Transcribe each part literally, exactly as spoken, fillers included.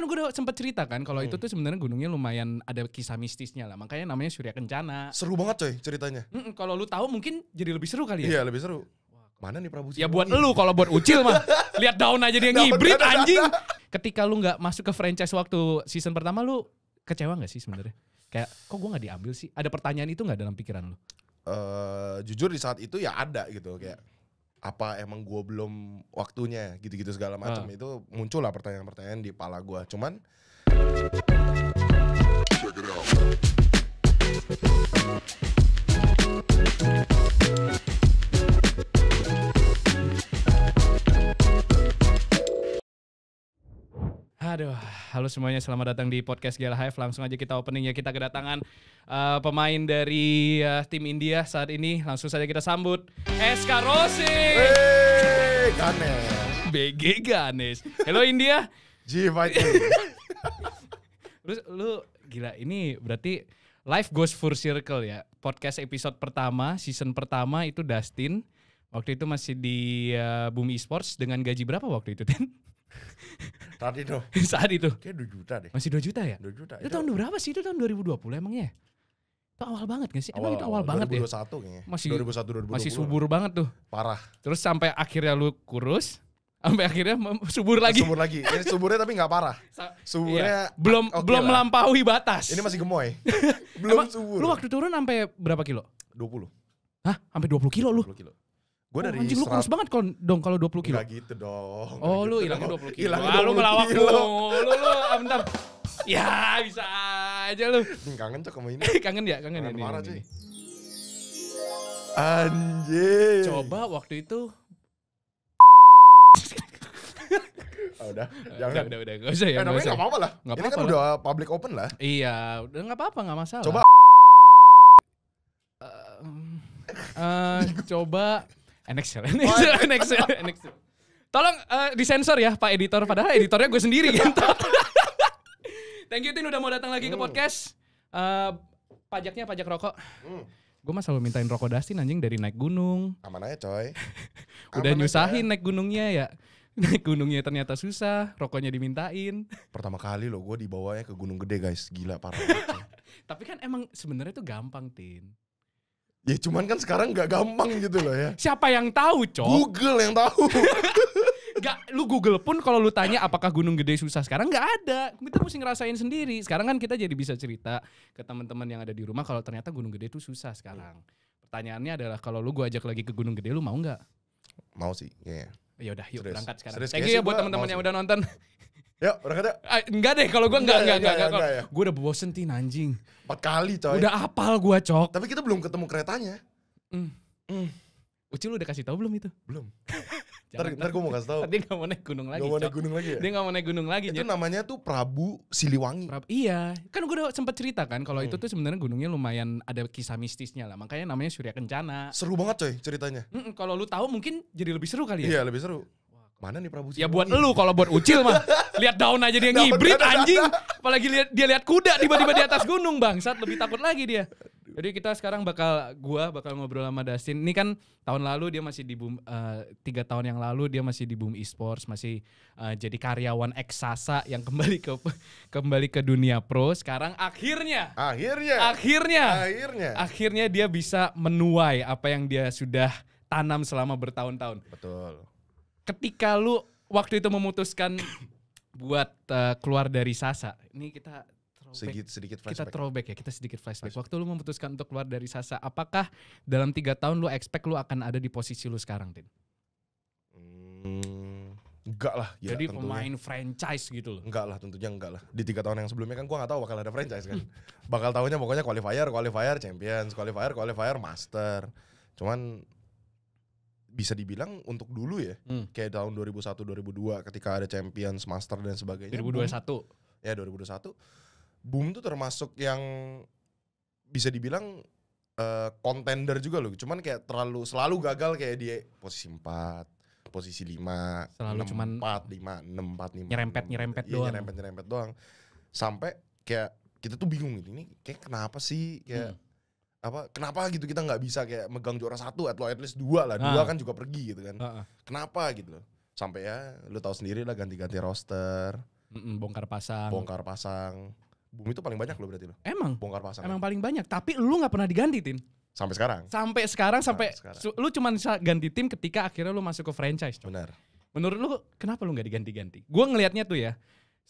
kan gue udah sempat cerita kan kalau hmm. itu tuh sebenarnya gunungnya lumayan ada kisah mistisnya lah. Makanya namanya Surya Kencana. Seru banget coy ceritanya. Mm -mm, kalau lu tahu mungkin jadi lebih seru kali ya. Iya, lebih seru. Mana nih Prabu? Ya buat lu, kalau buat Ucil mah lihat daun aja dia ngibrit anjing. Ketika lu nggak masuk ke franchise waktu season pertama, lu kecewa nggak sih sebenarnya? Kayak kok gue nggak diambil sih? Ada pertanyaan itu nggak dalam pikiran lu? Uh, jujur di saat itu ya ada gitu, kayak apa emang gue belum waktunya gitu-gitu segala macam uh. itu muncul lah pertanyaan-pertanyaan di kepala gue. Cuman aduh, halo semuanya, selamat datang di podcast Gala Hive. Langsung aja kita openingnya, kita kedatangan uh, pemain dari uh, tim India saat ini. Langsung saja kita sambut S K Rossi. Hey, Ganesh. B G Ganesh. Hello India. Ji fighting. Terus lu gila, ini berarti life goes full circle ya. Podcast episode pertama, season pertama itu Dustin. Waktu itu masih di uh, Bumi Esports dengan gaji berapa waktu itu, Tin? Saat itu saat itu kayak dua juta deh, masih dua juta ya, dua juta itu, itu tahun berapa sih? Itu tahun dua ribu dua puluh emangnya, itu awal banget gak sih? Emang awal, itu awal, awal banget ya, dua ribu dua puluh satu masih dua ribu satu, dua ribu dua puluh masih subur kan? Banget tuh parah, terus sampai akhirnya lu kurus, sampai akhirnya subur lagi subur lagi ini suburnya tapi nggak parah, suburnya iya. belum okay belum lah. Melampaui batas, ini masih gemoy. Belum. Emang, subur lu waktu turun sampai berapa kilo? dua puluh. Hah, sampai dua puluh kilo lu? dua puluh kilo. Gue oh, dari anjing lu kurus banget kon, dong kalau dua puluh kilo. Gak gitu dong. Oh lu gitu hilangnya dong. dua puluh kilo. Hilangnya dua puluh kilo. Lu ngelawak lu. Lu lu bentar. Ya bisa aja lu. Kangen tuh sama ini. Kangen ya, kangen ya. Parah cuy. Anjir. Coba waktu itu. Oh, udah, jangan. Udah, udah, gak usah ya. Eh, namanya gak apa-apa lah. Ini kan udah public open lah. Iya, udah gak apa-apa, gak masalah. Coba. Coba. N X L, N X L, N X L, N X L. Tolong uh, disensor ya Pak Editor, padahal editornya gue sendiri gitu. Thank you Tin udah mau datang lagi mm. ke podcast. Uh, pajaknya pajak rokok. Mm. Gue mah selalu mintain rokok Dustin anjing dari naik gunung. Aman aja coy. Udah aman nyusahin aja. Naik gunungnya ya. Naik gunungnya ternyata susah, rokoknya dimintain. Pertama kali loh gue dibawanya ke Gunung Gede guys, gila parah. Tapi kan emang sebenarnya tuh gampang Tin. Ya cuman kan sekarang gak gampang gitu loh ya. Siapa yang tahu, Cok? Google yang tahu. Gak, lu Google pun kalau lu tanya apakah Gunung Gede susah sekarang gak ada. Kita mesti ngerasain sendiri. Sekarang kan kita jadi bisa cerita ke teman-teman yang ada di rumah kalau ternyata Gunung Gede itu susah sekarang. Pertanyaannya adalah kalau lu gua ajak lagi ke Gunung Gede lu mau nggak? Mau sih. Iya. Ya udah yuk serius. Berangkat sekarang. Serius, thank you ya buat teman-teman yang udah nonton. Yuk, berangkat yuk. Ah, enggak deh, kalau gue enggak, enggak, enggak. enggak, enggak, enggak. Gue udah bosen Tin anjing. Empat kali coy. Udah apal gue Cok. Tapi kita belum ketemu keretanya. Mm. Mm. Ucil udah kasih tahu belum itu? Belum. Jangan, ntar, ntar gue mau kasih tahu. Dia gak mau naik gunung lagi. Gak mau naik gunung lagi ya? Dia gak mau naik gunung lagi. Itu namanya tuh Prabu Siliwangi. Prabu, iya, kan gue udah sempat cerita kan kalau hmm. itu tuh sebenarnya gunungnya lumayan ada kisah mistisnya lah. Makanya namanya Surya Kencana. Seru banget coy ceritanya. Mm -mm, kalau lu tahu mungkin jadi lebih seru kali ya? Iya, lebih seru. Mana nih Prabu Siliwangi? Ya buat lu, kalau buat Ucil mah lihat daun aja dia ngibrit anjing. Apalagi lihat dia lihat kuda tiba-tiba di atas gunung bangsat, lebih takut lagi dia. Jadi kita sekarang bakal gua bakal ngobrol sama Dustin. Ini kan tahun lalu dia masih di Boom, uh, tiga tahun yang lalu dia masih di Boom Esports, masih uh, jadi karyawan eksasa yang kembali ke kembali ke dunia pro. Sekarang akhirnya akhirnya akhirnya akhirnya akhirnya dia bisa menuai apa yang dia sudah tanam selama bertahun-tahun. Betul. Ketika lu waktu itu memutuskan buat uh, keluar dari Sasa, ini kita sedikit, sedikit flashback. Kita throwback ya, kita sedikit flashback. Flashback. Waktu lu memutuskan untuk keluar dari Sasa, apakah dalam tiga tahun lu expect lu akan ada di posisi lu sekarang, Tin? Hmm, enggak lah. Ya, jadi tentunya pemain franchise gitu loh. Enggak lah, tentunya enggak lah. Di tiga tahun yang sebelumnya kan gua nggak tahu bakal ada franchise kan. Bakal tahunya pokoknya qualifier, qualifier, champions, qualifier, qualifier, master. Cuman bisa dibilang untuk dulu ya, hmm. kayak tahun dua ribu satu dua ribu dua ketika ada Champions, Master dan sebagainya. dua ribu dua puluh satu. Boom, ya dua ribu dua puluh satu. Boom tuh termasuk yang bisa dibilang kontender uh, juga loh. Cuman kayak terlalu selalu gagal, kayak dia posisi empat, posisi lima, selalu enam, cuman empat, lima, enam, empat, lima. Nyerempet, enam, nyerempet iya, doang. nyerempet, nyerempet doang. Sampai kayak kita tuh bingung ini kayak kenapa sih kayak hmm. apa kenapa gitu kita nggak bisa kayak megang juara satu atau at least dua lah, dua ah. kan juga pergi gitu kan, ah, ah. kenapa gitu loh, sampai ya lu tahu sendiri lah ganti-ganti roster, Mm-mm, bongkar pasang. Bongkar pasang. Bumi itu paling banyak lo berarti lo. Emang. Bongkar pasang. Emang paling banyak. Tapi lu nggak pernah diganti tim. Sampai sekarang. Sampai sekarang sampai, sampai sekarang. Lu cuman ganti tim ketika akhirnya lu masuk ke franchise. Cok. Benar. Menurut lu kenapa lu nggak diganti-ganti? Gue ngelihatnya tuh ya.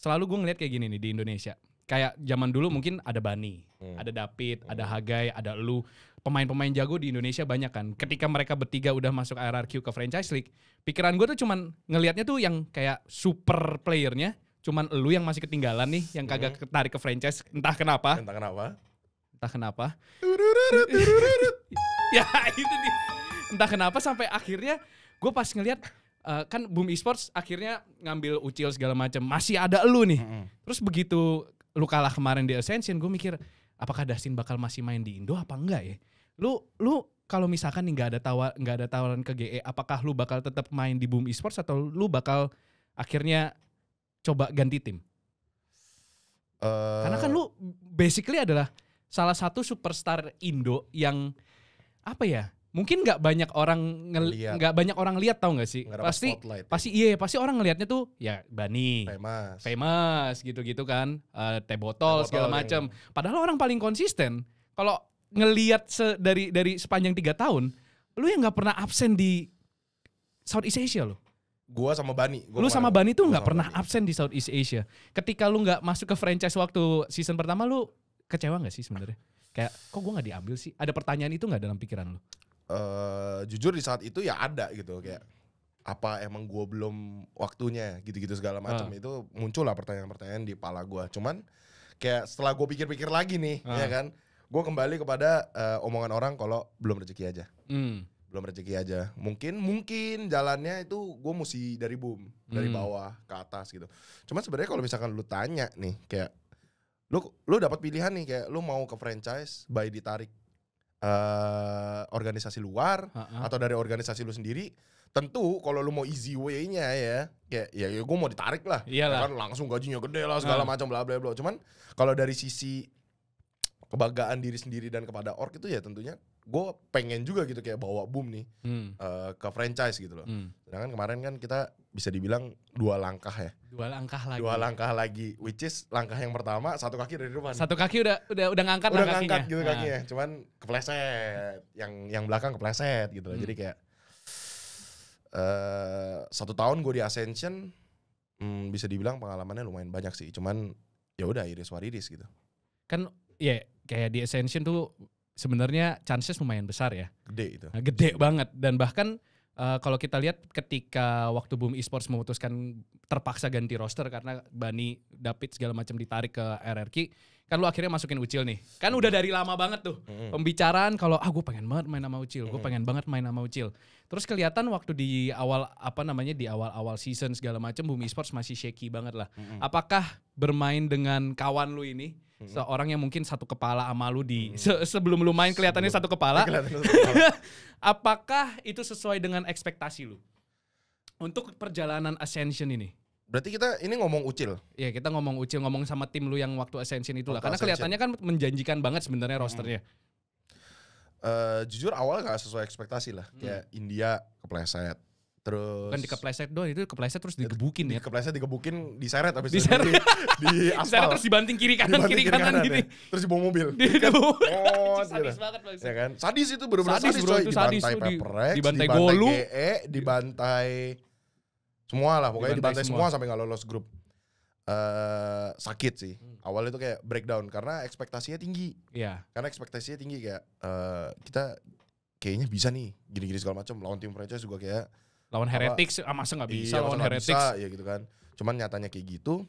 Selalu gue ngelihat kayak gini nih di Indonesia. Kayak zaman dulu mungkin ada Bani, hmm. ada David, hmm. ada Hagai, ada Lu. Pemain-pemain jago di Indonesia banyak kan. Ketika mereka bertiga udah masuk R R Q ke franchise league, pikiran gue tuh cuman ngelihatnya tuh yang kayak super playernya, cuman lu yang masih ketinggalan nih, yang kagak hmm. ketarik ke franchise, entah kenapa. Entah kenapa. Entah kenapa. Turururut, turururut. Ya itu dia. Entah kenapa sampai akhirnya gue pas ngelihat uh, kan Boom Esports akhirnya ngambil Ucil segala macam, masih ada lu nih. Hmm. Terus begitu lu kalah kemarin di Ascension, gue mikir apakah Dustin bakal masih main di Indo apa enggak ya? Lu lu kalau misalkan nih nggak ada tawar nggak ada tawaran ke G E, apakah lu bakal tetap main di Boom Esports atau lu bakal akhirnya coba ganti tim? Uh, Karena kan lu basically adalah salah satu superstar Indo yang apa ya? Mungkin nggak banyak orang nggak banyak orang lihat, tau nggak sih? Gak pasti pasti iya pasti orang ngelihatnya tuh ya Bani, famous, famous gitu-gitu kan, uh, teh botol segala macam. Padahal orang paling konsisten. Kalau ngelihat dari dari sepanjang tiga tahun, lu yang nggak pernah absen di Southeast Asia lo. Gua sama Bani. Gua lu sama Bani tuh nggak pernah Bani. absen di Southeast Asia. Ketika lu nggak masuk ke franchise waktu season pertama, lu kecewa nggak sih sebenarnya? Kayak kok gua nggak diambil sih? Ada pertanyaan itu nggak dalam pikiran lu? Uh, jujur di saat itu ya ada gitu kayak apa emang gua belum waktunya gitu-gitu segala macam uh. itu muncul lah pertanyaan-pertanyaan di kepala gua. Cuman kayak setelah gua pikir-pikir lagi nih, uh. ya kan? Gue kembali kepada uh, omongan orang kalau belum rezeki aja, mm. belum rezeki aja. Mungkin mungkin jalannya itu gue mesti dari boom, mm. dari bawah ke atas gitu. Cuman sebenarnya kalau misalkan lu tanya nih, kayak lu lu dapat pilihan nih kayak lu mau ke franchise, by ditarik uh, organisasi luar Ha-ha. atau dari organisasi lu sendiri. Tentu kalau lu mau easy way-nya ya, kayak ya, ya gue mau ditarik lah, Iyalah. kan langsung gajinya gede lah segala uh. macam bla bla bla. Cuman kalau dari sisi kebanggaan diri sendiri dan kepada org itu ya tentunya gue pengen juga gitu kayak bawa boom nih hmm. uh, ke franchise gitu loh. Hmm. Sedangkan kemarin kan kita bisa dibilang dua langkah ya. Dua langkah lagi. Dua langkah lagi, which is langkah yang pertama satu kaki dari rumah. Satu kaki udah udah udah ngangkat udah lah kakinya. Gitu nah. kakinya. Cuman kepleset, yang yang belakang kepleset gitu loh. Hmm. Jadi kayak uh, satu tahun gue di Ascension hmm, bisa dibilang pengalamannya lumayan banyak sih. Cuman ya udah iris wariris gitu. Kan ya yeah, kayak di Ascension tuh sebenarnya chances lumayan besar ya. Gede itu. Nah, gede banget dan bahkan uh, kalau kita lihat ketika waktu Boom Esports memutuskan terpaksa ganti roster karena Bani, David segala macam ditarik ke R R Q, kan lu akhirnya masukin Ucil nih. Kan udah dari lama banget tuh mm-hmm. pembicaraan kalau ah gue pengen banget main sama Ucil, mm-hmm. gue pengen banget main sama Ucil. Terus kelihatan waktu di awal apa namanya di awal-awal season segala macam Boom Esports masih shaky banget lah. Mm-hmm. Apakah bermain dengan kawan lu ini seorang yang mungkin satu kepala sama lu di hmm. sebelum lu main kelihatannya sebelum, satu kepala, kelihatannya satu kepala. Apakah itu sesuai dengan ekspektasi lu untuk perjalanan Ascension ini? Berarti kita ini ngomong Ucil. Iya, kita ngomong Ucil, ngomong sama tim lu yang waktu Ascension itulah. Waktu Karena Ascension. Kelihatannya kan menjanjikan banget sebenarnya rosternya. Hmm. Uh, jujur awal gak sesuai ekspektasi lah. Hmm. Kayak India kepleset. Terus kan dikepleset doang, itu kepleset terus digebukin ya. Dikepleset, digebukin, diseret habis itu di, di aspal. Diseret terus dibanting kiri kanan, dibanting kiri kanan, kiri kanan gini. Ya. Terus dibawa mobil. Di, kan? Dibawa. Oh, sadis gitu. Banget maksudnya. Ya kan? Sadis itu bener-bener sadis, sadis bro, coy. Itu dibantai sadis, Paper Rex, dibantai Golu, G E, dibantai semua lah, pokoknya dibantai, dibantai semua sampai gak lolos grup. Uh, sakit sih. Awalnya itu kayak breakdown karena ekspektasinya tinggi. Iya. Karena ekspektasinya tinggi kayak uh, kita kayaknya bisa nih gini-gini segala macam, lawan tim franchise juga kayak lawan Heretics, ah masa gak bisa iya, lawan Heretics bisa, ya gitu kan. Cuman nyatanya kayak gitu.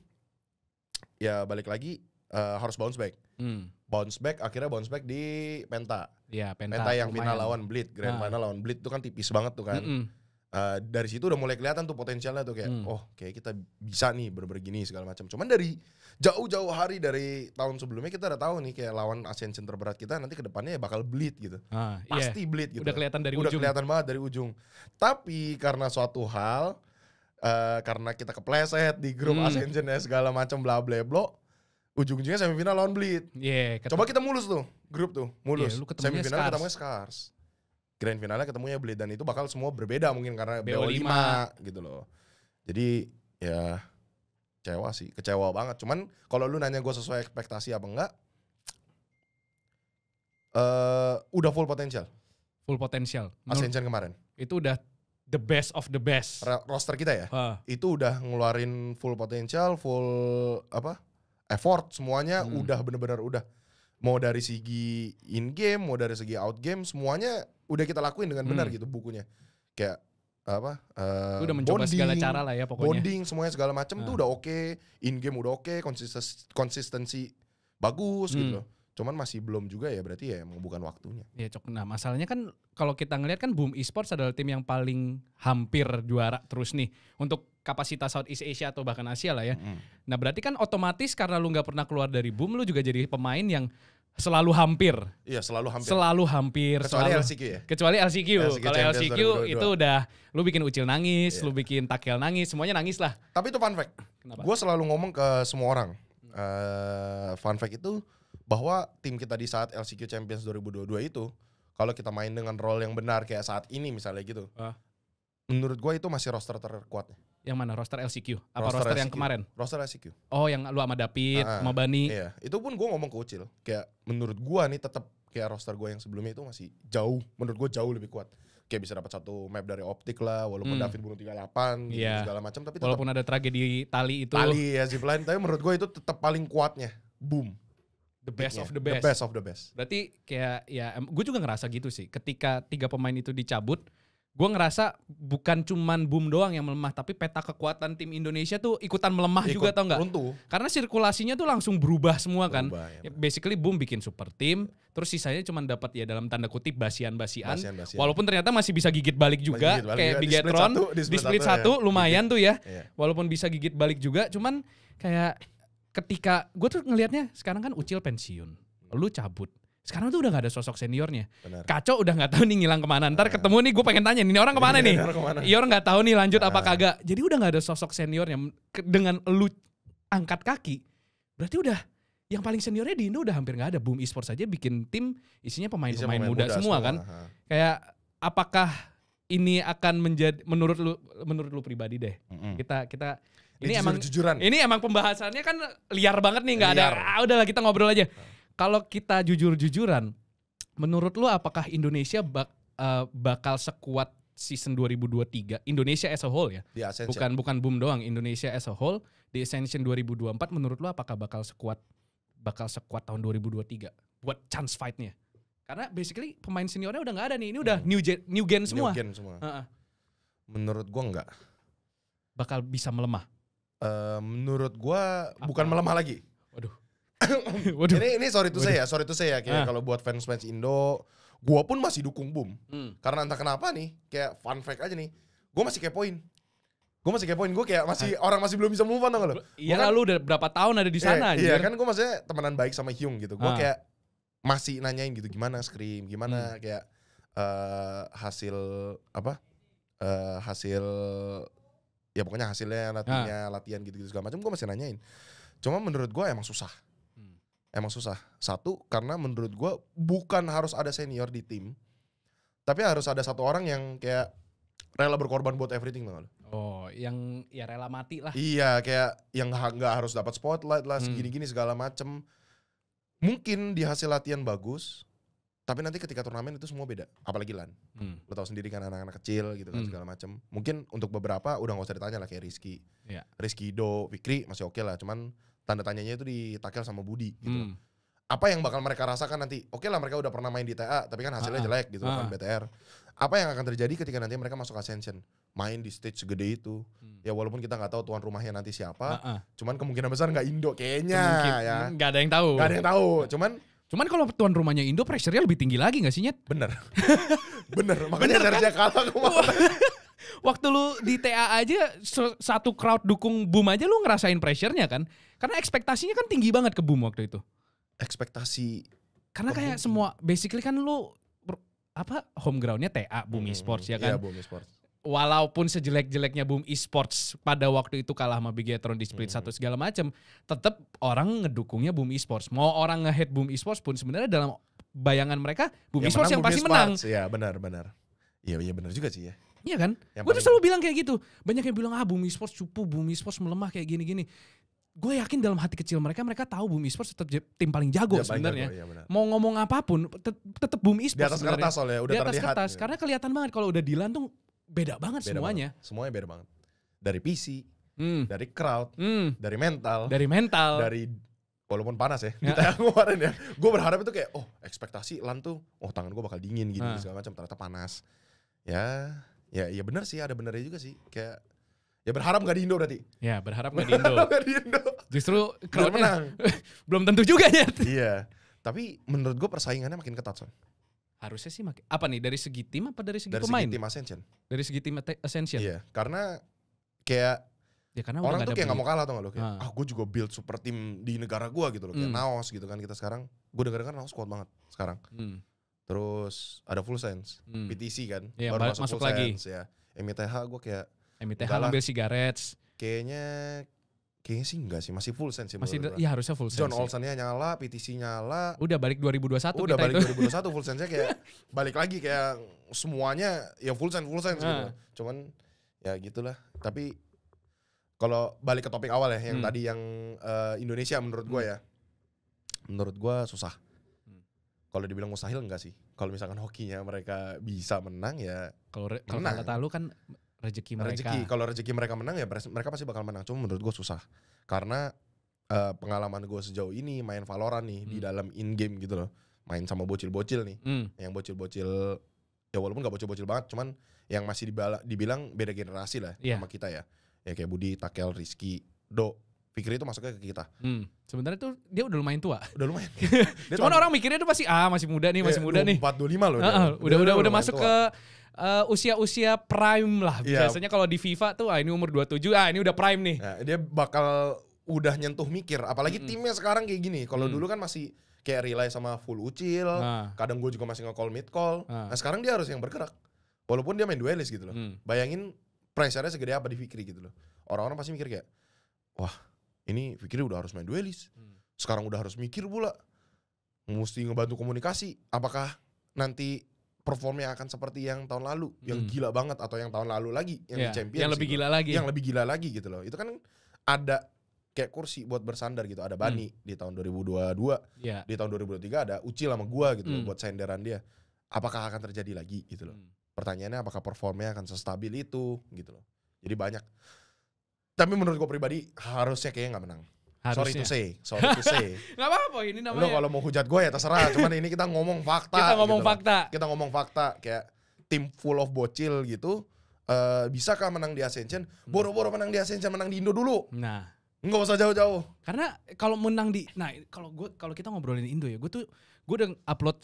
Ya balik lagi uh, harus bounce back. hmm. Bounce back, akhirnya bounce back di Penta ya, Penta, Penta yang final lawan Bleed. Grand nah. final lawan Bleed itu kan tipis banget tuh kan. mm -mm. Uh, Dari situ udah mulai kelihatan tuh potensialnya tuh kayak mm. oh kayak kita bisa nih bener-bener gini segala macam. Cuman dari jauh-jauh hari dari tahun sebelumnya kita udah tahu nih kayak lawan Ascension terberat kita nanti kedepannya bakal Bleed gitu. ah, Pasti yeah. Bleed gitu. Udah kelihatan dari udah ujung. Udah kelihatan banget dari ujung. Tapi karena suatu hal uh, karena kita kepleset di grup hmm. Ascension ya segala macam bla bla blo, ujung-ujungnya semifinal lawan Bleed. yeah, Coba kita mulus tuh grup tuh mulus. yeah, Semifinal Scars. ketemunya Scars, grand finalnya ketemunya Bleed dan itu bakal semua berbeda mungkin karena B O lima gitu loh. Jadi ya kecewa sih, kecewa banget. Cuman kalau lu nanya gue sesuai ekspektasi apa enggak, uh, udah full potensial. Full potensial. Ascension kemarin. Itu udah the best of the best. Roster kita ya, uh. itu udah ngeluarin full potensial, full apa effort semuanya, hmm. udah bener-bener udah. Mau dari segi in game, mau dari segi out game, semuanya udah kita lakuin dengan benar hmm. gitu bukunya. Kayak apa? Uh, udah mencoba bonding, segala cara lah ya pokoknya. Bonding semuanya segala macam uh. tuh udah oke, okay. in game udah oke, okay. konsistensi, konsistensi bagus hmm. gitu. Cuman masih belum juga ya, berarti ya emang bukan waktunya. Ya, Cok. Nah, masalahnya kan kalau kita ngelihat kan Boom Esports adalah tim yang paling hampir juara terus nih untuk kapasitas Southeast Asia atau bahkan Asia lah ya. Mm. Nah, berarti kan otomatis karena lu nggak pernah keluar dari Boom, lu juga jadi pemain yang selalu hampir. Iya, selalu hampir. Selalu hampir. Kecuali selalu, L C Q ya. Kecuali L C Q. Kalau L C Q itu udah lu bikin Ucil nangis, yeah. lu bikin Takel nangis, semuanya nangis lah. Tapi itu fun fact. Kenapa? Gua selalu ngomong ke semua orang. Uh, fun fact itu bahwa tim kita di saat L C Q Champions dua ribu dua puluh dua itu, kalau kita main dengan role yang benar kayak saat ini misalnya gitu, uh. menurut gue itu masih roster terkuatnya. Yang mana? Roster L C Q? Apa roster, roster L C Q. Yang kemarin? Roster L C Q. Oh, yang lu sama David, uh, sama Bani. Iya. Itu pun gue ngomong ke Ucil, kayak menurut gue nih tetap kayak roster gue yang sebelumnya itu masih jauh, menurut gue jauh lebih kuat. Kayak bisa dapat satu map dari optik lah, walaupun hmm. David bunuh tiga puluh delapan gitu, yeah. segala macam, tapi tetap, walaupun ada tragedi tali itu. Tali ya, zipline, tapi menurut gue itu tetap paling kuatnya. Boom. The best yeah, of the best. The best of the best. Berarti kayak ya, gue juga ngerasa gitu sih. Ketika tiga pemain itu dicabut, gue ngerasa bukan cuman Boom doang yang melemah, tapi peta kekuatan tim Indonesia tuh ikutan melemah Ikut juga, tau nggak? Karena sirkulasinya tuh langsung berubah semua kan. Berubah, ya, basically Boom bikin super tim, terus sisanya cuma dapat ya dalam tanda kutip basian-basian. Basian-basian. Walaupun ternyata masih bisa gigit balik juga, gigit balik kayak juga. Bigetron di split satu, di split satu ya. Lumayan gigit. Tuh ya. Yeah. Walaupun bisa gigit balik juga, cuman kayak ketika gue tuh ngelihatnya sekarang kan Ucil pensiun, lu cabut. Sekarang tuh udah gak ada sosok seniornya. Bener. Kaco udah gak tahu nih ngilang kemana. Ntar uh, ketemu nih gue pengen tanya nih orang kemana ini, nih. Ior gak tahu nih lanjut uh, apa kagak. Jadi udah gak ada sosok seniornya. Dengan lu angkat kaki, berarti udah yang paling seniornya di Indo udah hampir gak ada. Boom Esports aja bikin tim isinya pemain-pemain muda, muda semua, semua kan. Uh. Kayak apakah ini akan menjadi menurut lu menurut lu pribadi deh. Mm-hmm. Kita kita Ini emang jujuran. Ini emang pembahasannya kan liar banget nih, nggak ada. Ah, udahlah kita ngobrol aja. Hmm. Kalau kita jujur-jujuran, menurut lu apakah Indonesia bak, uh, bakal sekuat season dua ribu dua puluh tiga? Indonesia as a whole ya. Di Ascension. Bukan bukan Boom doang, Indonesia as a whole di Ascension dua ribu dua puluh empat menurut lu apakah bakal sekuat bakal sekuat tahun dua ribu dua puluh tiga buat chance fight-nya? Karena basically pemain seniornya udah nggak ada nih. Ini udah hmm. new gen, new gen semua. New gen semua. Uh-uh. Menurut gua enggak bakal bisa melemah. Uh, menurut gua Apa? bukan melemah lagi. Waduh. Waduh. Ini ini sorry to say ya, sorry to say ya kayak ah. kalau buat fans-fans Indo, gua pun masih dukung Boom. Hmm. Karena entah kenapa nih, kayak fun fact aja nih, gua masih kepoin. Gua masih kepoin, gua kayak masih ah. orang masih belum bisa move on tau lo. Iya, lu udah berapa tahun ada di sana aja. Iya, kan gua maksudnya temenan baik sama Hyung gitu. Gua ah. kayak masih nanyain gitu gimana scrim, gimana hmm. kayak uh, hasil apa? Uh, hasil ya pokoknya hasilnya, latihannya, ah. latihan gitu-gitu segala macam, gue masih nanyain. Cuma menurut gue emang susah, hmm. emang susah. Satu, karena menurut gue bukan harus ada senior di tim, tapi harus ada satu orang yang kayak rela berkorban buat everything loh. Oh, yang ya rela mati lah. Iya, kayak yang nggak harus dapat spotlight lah, segini-gini segala macem. Mungkin di hasil latihan bagus, tapi nanti ketika turnamen itu semua beda, apalagi LAN. Hmm. Lo tau sendiri kan anak-anak kecil gitu kan hmm. segala macam. Mungkin untuk beberapa udah gak usah ditanya lah kayak Rizky. Yeah. Rizky Do, Fiqri masih oke okay lah, cuman tanda tanyanya itu di Takel sama Budi gitu. Hmm. Apa yang bakal mereka rasakan nanti? Oke okay lah mereka udah pernah main di T A, tapi kan hasilnya ah. jelek gitu ah. kan B T R. Apa yang akan terjadi ketika nanti mereka masuk Ascension? Main di stage segede itu. Hmm. Ya walaupun kita gak tahu tuan rumahnya nanti siapa, ah. cuman kemungkinan besar gak Indo kayaknya ya. Gak ada yang tahu. Gak ada yang tahu, cuman Cuman kalau tuan rumahnya Indo, pressure-nya lebih tinggi lagi gak sih, Nyet? Bener. Bener, makanya harusnya kan? Kalah kemarin. Waktu lu di T A aja, satu crowd dukung Boom aja lu ngerasain pressure-nya kan? Karena ekspektasinya kan tinggi banget ke Boom waktu itu. Ekspektasi? Karena kayak Boom. Semua, basically kan lu, apa, home ground-nya T A, Boom hmm, Esports ya kan? Iya, Boom Esports. Walaupun sejelek-jeleknya Boom Esports pada waktu itu kalah sama Bigetron di split satu hmm. segala macam, tetap orang ngedukungnya Boom Esports. Mau orang nge-hate Boom Esports pun sebenarnya dalam bayangan mereka Boom ya, Esports yang Boom pasti Esports. menang. Iya benar benar. Iya iya benar juga sih ya. Iya kan? Gue tuh selalu bilang kayak gitu. Banyak yang bilang, ah Bumi Esports cupu, Bumi Esports melemah kayak gini-gini. Gue yakin dalam hati kecil mereka, mereka tahu Bumi Esports tetap tim paling jago ya, sebenarnya. Ya, mau ngomong apapun, tet tetap Bumi Esports. Di atas sebenernya. Kertas soalnya, udah di atas terlihat. Kertas, ya. Karena kelihatan banget kalau udah dilantung beda banget beda semuanya. Banget. Semuanya beda banget. Dari P C, mm. dari crowd, mm. dari mental. Dari mental. Dari... Walaupun panas ya, ya. Di tayang kemarin ya, gue berharap itu kayak, oh ekspektasi LAN tuh, oh tangan gue bakal dingin gitu, nah. segala macam, ternyata panas. Ya, ya, ya benar sih, ada benernya juga sih, kayak, ya berharap gak di Indo berarti. Ya, berharap gak di Indo. di Indo. Justru crowdnya belum tentu juga ya. Iya, tapi menurut gue persaingannya makin ketat, Son. Harusnya sih makin, apa nih, dari segi tim apa dari segi dari pemain? Dari segi tim Ascension. Dari segi tim Ascension? Iya, karena kayak, ya, karena orang tuh kayak gak mau kalah tau gak lo, kayak, ah, ah gue juga build super tim di negara gue gitu loh, kayak mm. Naos gitu kan kita sekarang, gue denger kan Naos kuat banget sekarang, mm. terus ada Full Sense, mm. P T C kan, yeah, baru masuk, masuk full lagi, sense, ya. M I T H gue kayak, M I T H ambil sigarets, kayaknya, kayaknya sih enggak sih, masih Full Sense sih, masih, iya harusnya Full Sense, John Olsen-nya nyala, P T C nyala, udah balik dua ribu dua puluh satu, udah balik itu. dua ribu dua puluh satu Full Sense-nya kayak balik lagi kayak semuanya ya Full Sense, Full Sense ah. gitu, cuman ya gitulah, tapi kalau balik ke topik awal ya, yang hmm. tadi yang uh, Indonesia menurut gue ya, menurut gue susah. Hmm. Kalau dibilang mustahil enggak sih? Kalau misalkan hokinya mereka bisa menang ya. Kalau kata lu kan rezeki mereka. Rezeki. Kalau rezeki mereka menang ya mereka pasti bakal menang. Cuma menurut gue susah karena uh, pengalaman gue sejauh ini main Valorant nih hmm. di dalam in game gitu loh, main sama bocil-bocil nih, hmm. yang bocil-bocil ya walaupun gak bocil-bocil banget, cuman yang masih dibilang beda generasi lah yeah. sama kita ya. Ya kayak Budi, Takel, Rizky, Do, Fiqri itu masuknya ke kita. Hmm. Sebenarnya tuh dia udah lumayan tua. Udah lumayan. Cuman tahun, orang mikirnya tuh pasti ah masih muda nih, masih ya, muda nih. dua puluh empat dua puluh lima loh. Uh, uh, udah udah udah masuk tua. Ke usia-usia uh, prime lah. Yeah. Biasanya kalau di FIFA tuh ah ini umur dua puluh tujuh, ah ini udah prime nih. Nah, dia bakal udah nyentuh mikir, apalagi mm-hmm. timnya sekarang kayak gini. Kalau mm. dulu kan masih kayak rely sama full Ucil, nah. kadang gue juga masih nge-call mid call. Nah. nah, sekarang dia harus yang bergerak. Walaupun dia main duelis gitu loh. Mm. Bayangin pressure-nya segede apa di Fiqri gitu loh. Orang-orang pasti mikir kayak, wah ini Fiqri udah harus main duelis. Sekarang udah harus mikir pula. Mesti ngebantu komunikasi. Apakah nanti performnya akan seperti yang tahun lalu? Yang hmm. gila banget atau yang tahun lalu lagi? Yang yeah, di Champions. Yang lebih gitu. Gila lagi. Yang lebih gila lagi gitu loh. Itu kan ada kayak kursi buat bersandar gitu. Ada Bani hmm. di tahun dua ribu dua puluh dua. Yeah. Di tahun dua ribu dua puluh tiga ada Ucil sama gua gitu hmm. loh buat senderan dia. Apakah akan terjadi lagi gitu loh. Hmm. Pertanyaannya apakah performnya akan sestabil itu gitu loh. Jadi banyak. Tapi menurut gue pribadi harusnya kayaknya gak menang. Harusnya. Sorry to say, sorry to say. Gak apa-apa ini namanya. Lo kalau mau hujat gue ya terserah, cuman ini kita ngomong fakta. Kita ngomong gitu fakta. Loh. Kita ngomong fakta kayak tim full of bocil gitu. Uh, bisakah menang di Ascension? Boro-boro menang di Ascension, menang di Indo dulu. Nah, nggak usah jauh-jauh. Karena kalau menang di, nah kalau gue kalau kita ngobrolin Indo ya, gue tuh gue udah upload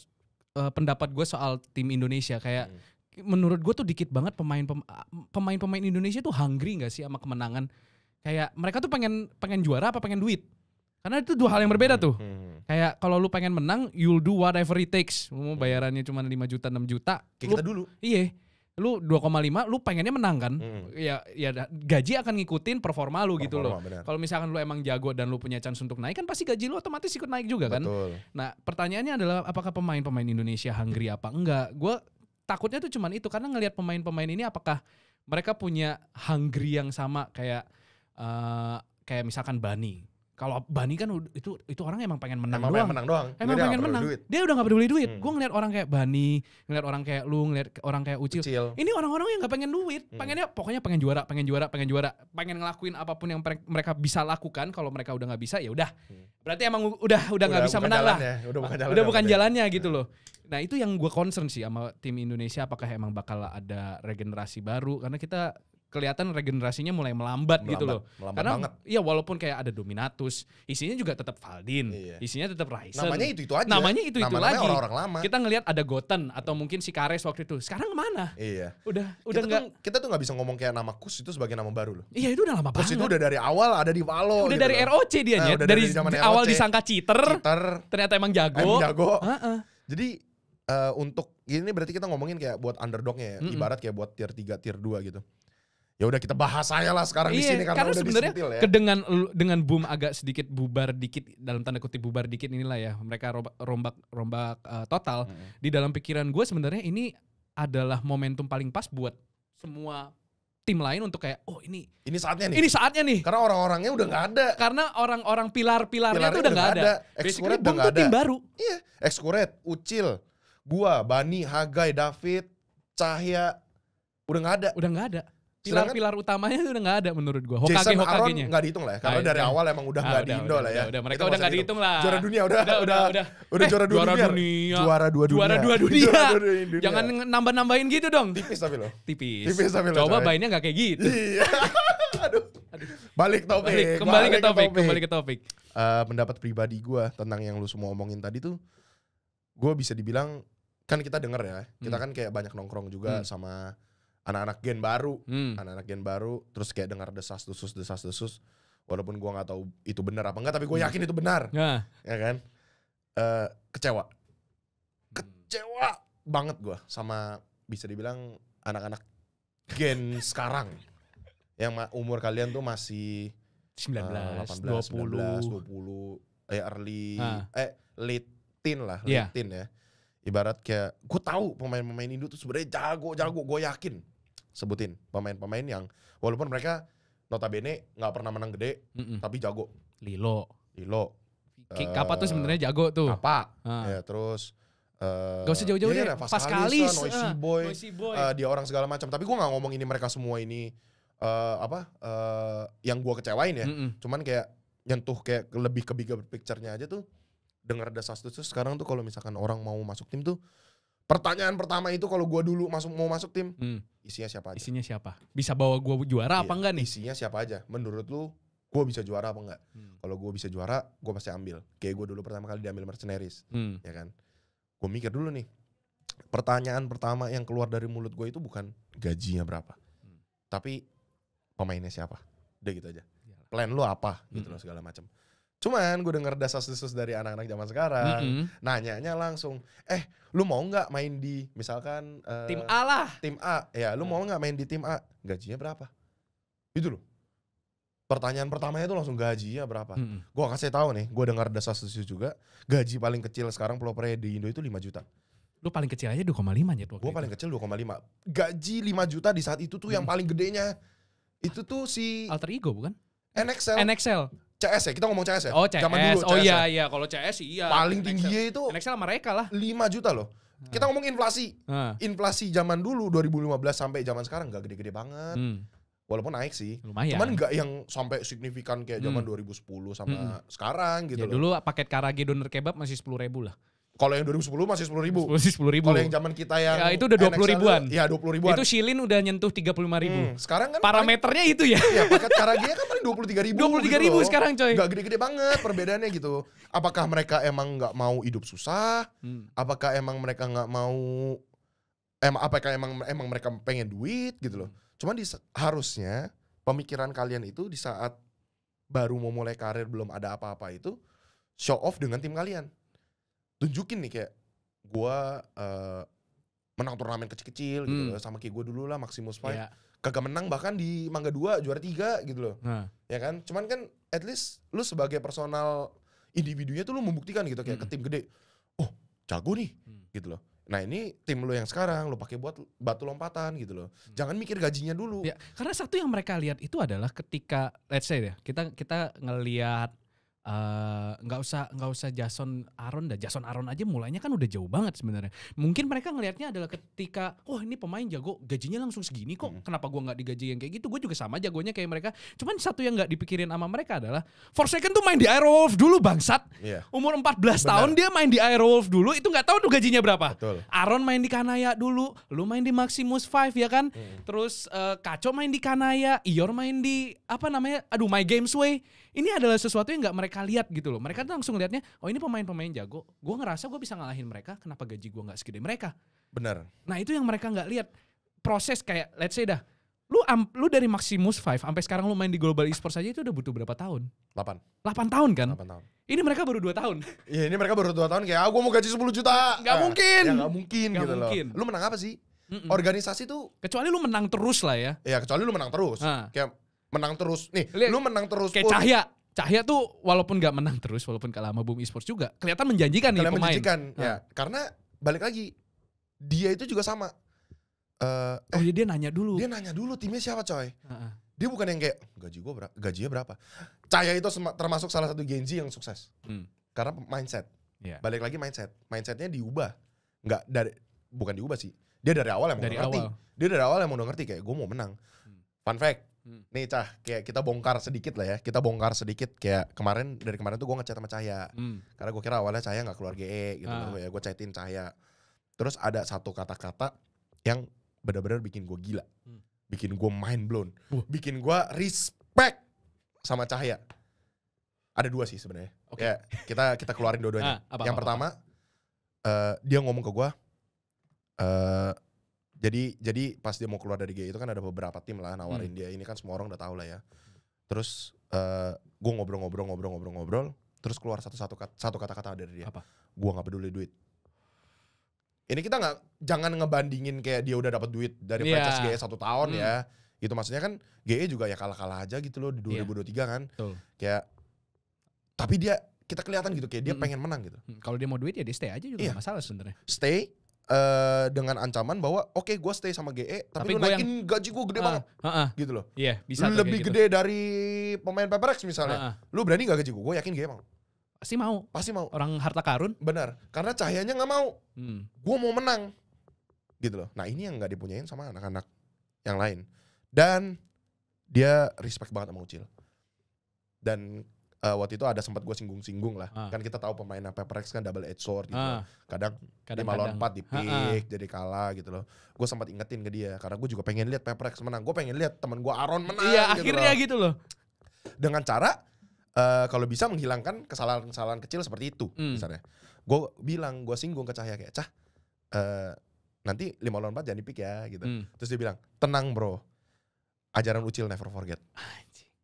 uh, pendapat gue soal tim Indonesia kayak. Hmm. Menurut gue tuh dikit banget pemain-pemain Indonesia tuh hungry gak sih sama kemenangan. Kayak mereka tuh pengen pengen juara apa pengen duit. Karena itu dua hal yang berbeda tuh. Hmm. Kayak kalau lu pengen menang, you'll do whatever it takes. Lu mau bayarannya cuma lima juta, enam juta. Kayak lu, kita dulu. Iya. Lu dua koma lima, lu pengennya menang kan. Hmm. Ya, ya gaji akan ngikutin performa lu performa, gitu loh. Kalau misalkan lu emang jago dan lu punya chance untuk naik, kan pasti gaji lu otomatis ikut naik juga kan. Betul. Nah pertanyaannya adalah apakah pemain-pemain Indonesia hungry apa enggak. Gue... Takutnya tuh cuman itu karena ngelihat pemain-pemain ini apakah mereka punya hungry yang sama kayak uh, kayak misalkan Bani. Kalau Bani kan itu itu orang emang pengen menang emang doang. Pengen menang doang. Emang dia pengen menang. Duit. Dia udah gak peduli duit. Hmm. Gue ngeliat orang kayak Bani, ngeliat orang kayak Lu, ngeliat orang kayak Ucil. Ucil. Ini orang-orang yang gak pengen duit. Hmm. Pengennya pokoknya pengen juara, pengen juara, pengen juara. Pengen ngelakuin apapun yang mereka bisa lakukan. Kalau mereka udah gak bisa ya udah. Hmm. Berarti emang udah udah, udah gak bisa menang lah. Udah bukan jalannya, udah bukan jalannya gitu loh. Nah itu yang gue concern sih sama tim Indonesia. Apakah emang bakal ada regenerasi baru? Karena kita... kelihatan regenerasinya mulai melambat, melambat gitu loh. Melambat karena banget. Iya walaupun kayak ada Dominatus, isinya juga tetap Faldin, iya. isinya tetap Raisen. Namanya itu-itu aja. Namanya itu-itu lagi. Orang-orang lama. Kita ngelihat ada Goten atau mungkin si Kares waktu itu. Sekarang kemana? Iya. Udah udah kita enggak tuh, kita tuh nggak bisa ngomong kayak nama Kus itu sebagai nama baru loh. Iya itu udah lama banget. Kus itu udah dari awal ada di Valo. Udah gitu dari loh. R O C dia nah, dari, dari awal R O C. Disangka cheater, cheater. Ternyata emang jago. Emang jago. Uh -uh. Jadi uh, untuk ini berarti kita ngomongin kayak buat underdognya ya. Mm -mm. Ibarat kayak buat tier tiga, tier dua gitu. Ya udah kita bahas aja lah sekarang iya, di sini karena, karena udah sebenarnya ya. Dengan dengan Boom agak sedikit bubar dikit dalam tanda kutip bubar dikit inilah ya mereka rombak rombak uh, total. Hmm. Di dalam pikiran gue sebenarnya ini adalah momentum paling pas buat semua tim lain untuk kayak, oh ini ini saatnya nih. Ini saatnya nih. Karena orang-orangnya udah nggak ada. Karena orang-orang pilar-pilarnya itu udah nggak ada. Excurate udah nggak ada. Tim baru. Iya. Excurate, Ucil, gua, Bani, Hagai, David, Cahya, udah nggak ada. Udah nggak ada. Pilar-pilar utamanya udah nggak ada menurut gua. Hokage, Jason, Aaron nggak dihitung lah ya. Karena dari awal emang udah nggak diindo lah ya. Mereka udah nggak dihitung lah. Juara dunia udah. Udah udah. Udah juara dunia. Juara dua dunia. Juara dua dunia. Jangan nambah-nambahin gitu dong. Tipis tapi lo. Tipis. Tipis tapi lo. Coba mainnya nggak kayak gitu. Aduh. Balik topik. Kembali ke topik. Kembali ke topik. Pendapat pribadi gua tentang yang lu semua omongin tadi tuh, gua bisa dibilang kan kita denger ya. Kita kan kayak banyak nongkrong juga sama anak-anak gen baru, hmm. anak-anak gen baru, terus kayak dengar desas desus desas desus, walaupun gua nggak tahu itu benar apa enggak, tapi gua yakin itu benar, nah. ya kan? Uh, kecewa, kecewa banget gua sama bisa dibilang anak-anak gen sekarang, yang umur kalian tuh masih sembilan belas, dua puluh, eh early, ah. eh late teen lah, late yeah. teen ya. Ibarat kayak gue tahu pemain-pemain Indo tuh sebenarnya jago-jago, gue yakin. Sebutin pemain-pemain yang walaupun mereka notabene nggak pernah menang gede, Mm-mm. tapi jago. Lilo, Lilo, Kick uh, apa tuh sebenarnya jago tuh. Apa? Uh. Ya terus. Uh, gak usah jauh-jauh ya, deh. Pascalis, Noisy Boy, Noisy Boy. Uh, dia orang segala macam. Tapi gue nggak ngomong ini mereka semua ini uh, apa uh, yang gue kecewain ya. Mm-mm. Cuman kayak nyentuh kayak lebih ke bigger picture-nya aja tuh. Dengar desas desus sekarang tuh kalau misalkan orang mau masuk tim tuh pertanyaan pertama itu kalau gua dulu masuk mau masuk tim hmm. isinya siapa aja? Isinya siapa? Bisa bawa gua juara iya. apa enggak nih? Isinya siapa aja? Menurut lu gua bisa juara apa enggak? Hmm. Kalau gua bisa juara, gua pasti ambil. Kayak gua dulu pertama kali diambil Mercenaries, hmm. ya kan? Gua mikir dulu nih. Pertanyaan pertama yang keluar dari mulut gua itu bukan gajinya berapa. Hmm. Tapi pemainnya siapa? Udah gitu aja. Plan lu apa? Hmm. Gitu loh segala macam. Cuman gue denger desas-desus dari anak-anak zaman sekarang, mm-hmm. nanyanya langsung, eh lu mau nggak main di misalkan uh, tim A lah, tim A, ya lu hmm. mau nggak main di tim A, gajinya berapa? Itu loh. Pertanyaan pertamanya itu langsung gajinya berapa? Mm-hmm. Gue kasih tahu nih, gue denger desas-desus juga, gaji paling kecil sekarang pelopernya di Indo itu lima juta. Lu paling kecil aja dua koma lima ya? Gue paling kecil dua koma lima. Gaji lima juta di saat itu tuh yang hmm. paling gedenya, itu tuh si Alter Ego bukan? N X L. N X L. C S ya, kita ngomong C S ya. Oh, C S. Zaman dulu, C S. Oh iya iya, kalau C S iya. Paling tinggi itu N X L mereka lah. lima juta loh. Kita ngomong inflasi. Uh. Inflasi zaman dulu dua ribu lima belas sampai zaman sekarang nggak gede-gede banget. Hmm. Walaupun naik sih. Lumayan. Cuman nggak yang sampai signifikan kayak zaman hmm. dua ribu sepuluh sama hmm. sekarang gitu ya, loh. Dulu paket karage doner kebab masih sepuluh ribu lah. Kalau yang dua ribu sepuluh masih sepuluh ribu. Masih sepuluh ribu. Kalau yang zaman kita yang ya, itu udah dua puluh ribuan. Iya, dua puluh ribuan. Itu shilin udah nyentuh tiga puluh lima ribu. Hmm, sekarang kan parameternya paling, itu ya. Iya, paket karagenya kan paling dua puluh tiga ribu. dua puluh tiga ribu gitu sekarang, coy. Gak gede-gede banget perbedaannya gitu. Apakah mereka emang nggak mau hidup susah? Hmm. Apakah emang mereka nggak mau em apakah emang emang mereka pengen duit gitu loh. Cuman di, harusnya pemikiran kalian itu di saat baru mau mulai karir belum ada apa-apa itu show off dengan tim kalian. Tunjukin nih kayak gue uh, menang turnamen kecil-kecil hmm. gitu loh. Sama kayak gue dulu lah Maximus Fight yeah. kagak menang bahkan di Mangga dua juara tiga gitu loh hmm. ya kan, cuman kan at least lu sebagai personal individunya tuh lu membuktikan gitu kayak hmm. ke tim gede, oh jago nih hmm. gitu loh. Nah ini tim lu yang sekarang lu pakai buat batu lompatan gitu loh. Hmm. Jangan mikir gajinya dulu ya, karena satu yang mereka lihat itu adalah ketika let's say ya kita kita ngelihat nggak uh, usah nggak usah Jason Aaron dah, Jason Aaron aja mulainya kan udah jauh banget sebenarnya. Mungkin mereka ngelihatnya adalah ketika wah oh, ini pemain jago gajinya langsung segini kok, hmm. kenapa gua nggak digaji yang kayak gitu, gue juga sama jagonya kayak mereka. Cuman satu yang nggak dipikirin sama mereka adalah Forsaken tuh main di Aerowolf dulu bangsat, yeah. umur empat belas tahun dia main di Aerowolf dulu, itu nggak tahu tuh gajinya berapa. Betul. Aaron main di Kanaya dulu, lu main di Maximus Five ya kan, hmm. terus uh, Kaco main di Kanaya, Ior main di apa namanya, aduh My Games Way. Ini adalah sesuatu yang nggak mereka lihat gitu loh. Mereka tuh langsung lihatnya, oh ini pemain-pemain jago. Gue ngerasa gue bisa ngalahin mereka. Kenapa gaji gue nggak segede mereka? Benar. Nah itu yang mereka nggak lihat proses kayak, let's say dah, lu am, lu dari Maximus Five sampai sekarang lu main di Global Esports aja itu udah butuh berapa tahun? delapan. delapan tahun kan? delapan tahun. Ini mereka baru dua tahun. Iya ini mereka baru dua tahun kayak, ah gue mau gaji sepuluh juta. Gak nah, mungkin. Ya gak mungkin gak gitu mungkin. Loh. Lu menang apa sih? Mm-mm. Organisasi tuh. Kecuali lu menang terus lah ya. Iya kecuali lu menang terus. Nah. Kayak menang terus nih, lihat, lu menang terus kayak Cahya. Cahya tuh walaupun gak menang terus, walaupun kalah sama Boom Esports juga kelihatan menjanjikan. Kalian nih pemain menjanjikan, ya, karena balik lagi dia itu juga sama Uh, oh eh, dia nanya dulu. Dia nanya dulu timnya siapa coy. Uh-uh. Dia bukan yang kayak gaji gua berapa, gajinya berapa. Cahya itu termasuk salah satu Gen Z yang sukses. Hmm. Karena mindset. Yeah. Balik lagi mindset. Mindsetnya diubah. Enggak dari bukan diubah sih. Dia dari awal emang udah ngerti. Dia dari awal emang udah ngerti kayak gua mau menang. Hmm. Fun fact. Hmm. Nih Cah, kayak kita bongkar sedikit lah ya. Kita bongkar sedikit kayak kemarin dari kemarin tuh gua ngechat sama Cahya. Hmm. Karena gua kira awalnya Cahya enggak keluar G E gitu ah. Ya gua chatin Cahya. Terus ada satu kata-kata yang benar-benar bikin gue gila, bikin gue mind blown, uh. bikin gue respect sama Cahya. Ada dua sih sebenarnya. Okay. Ya, kita kita keluarin dua-duanya. Ah, yang apa, pertama apa, apa. Uh, dia ngomong ke gue, uh, jadi jadi pas dia mau keluar dari G itu kan ada beberapa tim lah nawarin hmm. dia. Ini kan semua orang udah tahu lah ya. Terus uh, gue ngobrol-ngobrol-ngobrol-ngobrol-ngobrol, terus keluar satu-satu satu kata-kata dari dia. Gue nggak peduli duit. Ini kita nggak jangan ngebandingin kayak dia udah dapat duit dari yeah. franchise G E satu tahun hmm. ya. Itu maksudnya kan G E juga ya kalah-kalah aja gitu loh di dua ribu dua puluh tiga yeah. kan. Betul. Kayak tapi dia kita kelihatan gitu kayak dia mm-mm. pengen menang gitu. Kalau dia mau duit ya dia stay aja juga yeah. gak masalah sebenarnya. Stay uh, dengan ancaman bahwa oke okay, gue stay sama G E tapi, tapi lu naikin yang... gaji gue gede uh, banget. Uh, uh. Gitu loh. Iya, yeah, bisa lu lebih gitu. Gede dari pemain Paper Rex misalnya. Uh, uh. Lu berani gak gaji gue? Gue yakin G E mau. Pasti mau, pasti mau. Orang harta karun, benar. Karena Cahyanya nggak mau, hmm. gue mau menang, gitu loh. Nah ini yang nggak dipunyain sama anak-anak yang lain. Dan dia respect banget sama Ucil. Dan uh, waktu itu ada sempat gue singgung-singgung lah. Ah. Kan kita tahu pemain Paper Rex kan double edge sword gitu. Ah. Kadang, kadang lima lompat di pick jadi kalah gitu loh. Gue sempat ingetin ke dia karena gue juga pengen lihat Paper Rex menang. Gue pengen lihat teman gue Aaron menang. Iya gitu akhirnya loh. Gitu loh. Dengan cara Uh, kalau bisa menghilangkan kesalahan-kesalahan kecil seperti itu mm. misalnya. Gue bilang, gue singgung ke Cahya kayak, Cah uh, nanti lima lawan empat jangan dipik ya gitu. Mm. Terus dia bilang, tenang bro, ajaran Ucil never forget. Anjir.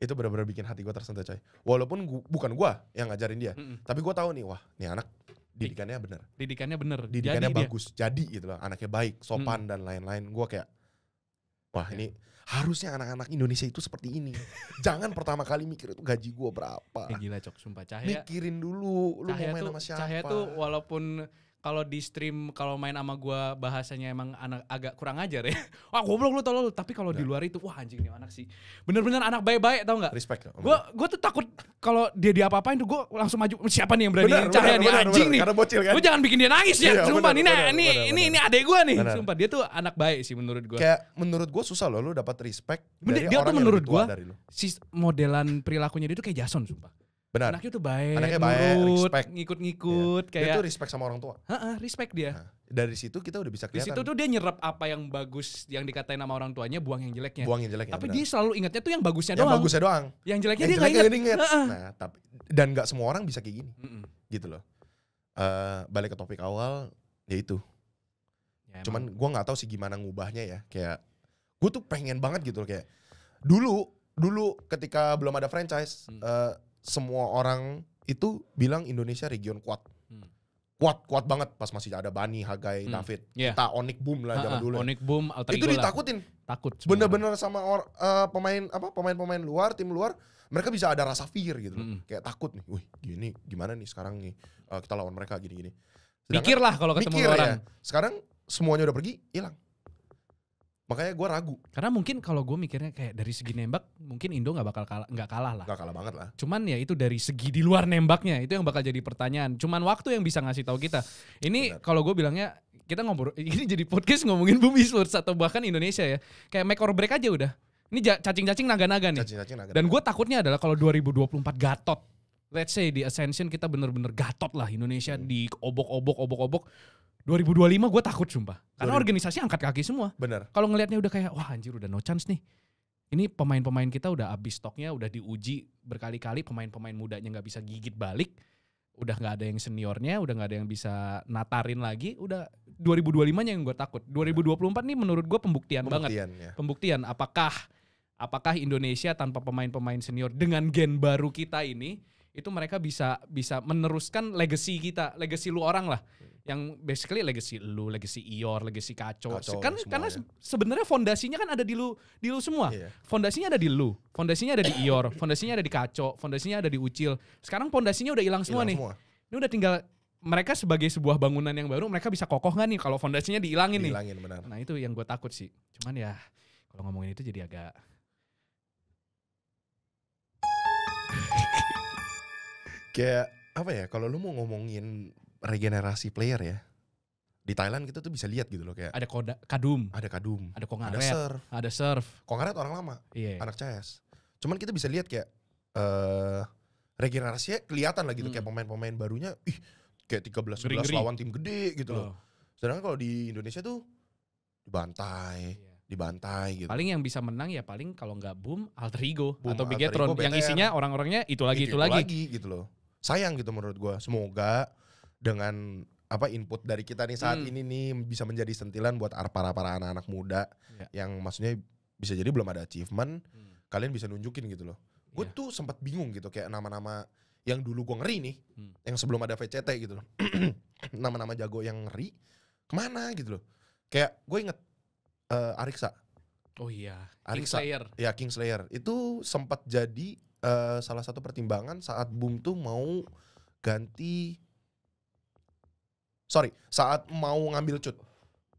Itu benar-benar bikin hati gue tersentuh coy. Walaupun gua, bukan gue yang ngajarin dia, mm-mm. tapi gue tahu nih, wah nih anak didikannya bener. Didikannya bener. Didikannya jadi bagus, dia. Jadi gitu loh, anaknya baik, sopan mm. dan lain-lain. Gue kayak, wah ini... harusnya anak-anak Indonesia itu seperti ini. Jangan pertama kali mikir itu gaji gua berapa. Ya gila cok, sumpah Cahya. Mikirin dulu, lu Cahya mau main tuh, sama siapa. Cahya tuh walaupun kalau di stream, kalau main sama gua bahasanya emang anak agak kurang ajar ya. Wah goblok lu tolol. Tapi kalau di luar itu, wah anjing nih anak sih. Bener-bener anak baik-baik tau gak? Respect. Gua, gua tuh takut kalau dia diapa-apain tuh gua langsung maju. Siapa nih yang berani bener, Cahya bener, nih bener, anjing bener, nih. Karena bocil kan. Gua jangan bikin dia nangis ya. Iya, sumpah bener, ini, bener, ini, bener, ini, bener. Ini adek gua nih. Bener. Sumpah dia tuh anak baik sih menurut gua. Kayak menurut gua susah loh lu dapat respect bener, dari dia orang tuh menurut gua, dari lu. Si modelan perilakunya dia tuh kayak Jason sumpah. Benar. Anaknya tuh baik, anaknya baik, nurut, ngikut-ngikut yeah. kayak. Dia tuh respect sama orang tua. Heeh, respect dia. Nah, dari situ kita udah bisa kelihatan. Di situ tuh dia nyerap apa yang bagus yang dikatain sama orang tuanya, buang yang jeleknya. Buang yang jeleknya. Tapi bener. Dia selalu ingatnya tuh yang bagusnya yang doang. Yang bagusnya doang. Yang jeleknya yang dia enggak ingat. ingat. Nah, tapi dan nggak semua orang bisa kayak gini. Mm-mm. Gitu loh. Uh, balik ke topik awal, yaitu. Ya, cuman gua nggak tahu sih gimana ngubahnya ya. Kayak gua tuh pengen banget gitu loh kayak. Dulu, dulu ketika belum ada franchise, mm. uh, semua orang itu bilang Indonesia region kuat, hmm. kuat kuat banget pas masih ada Bani, Hagai, hmm. David, yeah. kita Onik Boom lah zaman dulu. Onik Boom, Alter Ego itu ditakutin, lah. Takut, bener-bener sama or, uh, pemain apa pemain-pemain luar, tim luar, mereka bisa ada rasa fear gitu, hmm. kayak takut nih, wih gini gimana nih sekarang nih uh, kita lawan mereka gini-gini. Mikirlah kalau ketemu mikir orang. Ya, sekarang semuanya udah pergi, hilang. Makanya gue ragu. Karena mungkin kalau gue mikirnya kayak dari segi nembak, mungkin Indo gak bakal kalah, gak kalah lah. Gak kalah banget lah. Cuman ya itu dari segi di luar nembaknya, itu yang bakal jadi pertanyaan. Cuman waktu yang bisa ngasih tahu kita. Ini kalau gue bilangnya, kita ngobrol, ini jadi podcast ngomongin Bumi Esports atau bahkan Indonesia ya. Kayak make or break aja udah. Ini cacing-cacing naga-naga nih. Cacing-cacing naga-naga. Dan gue takutnya adalah kalau dua ribu dua puluh empat gatot. Let's say di Ascension kita bener-bener gatot lah Indonesia hmm. di obok-obok, obok-obok. dua ribu dua puluh lima gue takut sumpah. Karena dua ribu organisasi angkat kaki semua. Bener. Kalau ngelihatnya udah kayak wah anjir udah no chance nih. Ini pemain-pemain kita udah abis stoknya, udah diuji berkali-kali, pemain-pemain mudanya nggak bisa gigit balik. Udah nggak ada yang seniornya, udah nggak ada yang bisa natarin lagi. Udah dua ribu dua puluh lima-nya yang gue takut. dua ribu dua puluh empat nih menurut gue pembuktian, pembuktian banget. Ya. Pembuktian apakah apakah Indonesia tanpa pemain-pemain senior dengan gen baru kita ini itu mereka bisa bisa meneruskan legacy kita, legacy lu orang lah. Yang basically legacy lu, legacy Ior, legacy Kaco. Kaco kan, karena ya. Sebenarnya fondasinya kan ada di lu, di lu semua. Yeah. Fondasinya ada di lu, fondasinya ada di Ior, fondasinya ada di Kaco, fondasinya ada di Ucil. Sekarang fondasinya udah hilang semua ilang nih. Semua. Ini udah tinggal mereka sebagai sebuah bangunan yang baru, mereka bisa kokoh nggak nih kalau fondasinya dihilangin, dihilangin nih? Benar. Nah itu yang gue takut sih. Cuman ya kalau ngomongin itu jadi agak kayak apa ya? Kalau lu mau ngomongin regenerasi player ya, di Thailand kita tuh bisa lihat gitu loh, kayak ada koda, kadum, ada kadum, ada kongaret, ada surf, ada surf. Kongaret orang lama, yeah, anak C S. Cuman kita bisa lihat kayak uh, regenerasinya kelihatan lah gitu, hmm, kayak pemain-pemain barunya, ih kayak tiga belas sebelas lawan tim gede gitu loh. Sedangkan kalau di Indonesia tuh dibantai, yeah, dibantai gitu. Paling yang bisa menang ya paling kalau nggak Boom, Alter Ego, Boom, atau Bigetron yang isinya orang-orangnya itu lagi itu, itu, itu lagi. lagi gitu loh. Sayang gitu menurut gua. Semoga dengan apa input dari kita nih saat hmm. ini nih bisa menjadi sentilan buat para para anak-anak muda yeah, yang maksudnya bisa jadi belum ada achievement, hmm, kalian bisa nunjukin gitu loh. Gue yeah. tuh sempat bingung gitu kayak nama-nama yang dulu gue ngeri nih, hmm, yang sebelum ada V C T gitu loh, nama-nama jago yang ngeri kemana gitu loh. Kayak gue inget uh, Ariksa. Oh iya. Ariksa. King Slayer. Ya King Slayer itu sempat jadi uh, salah satu pertimbangan saat Boom tuh mau ganti. Sorry, saat mau ngambil cut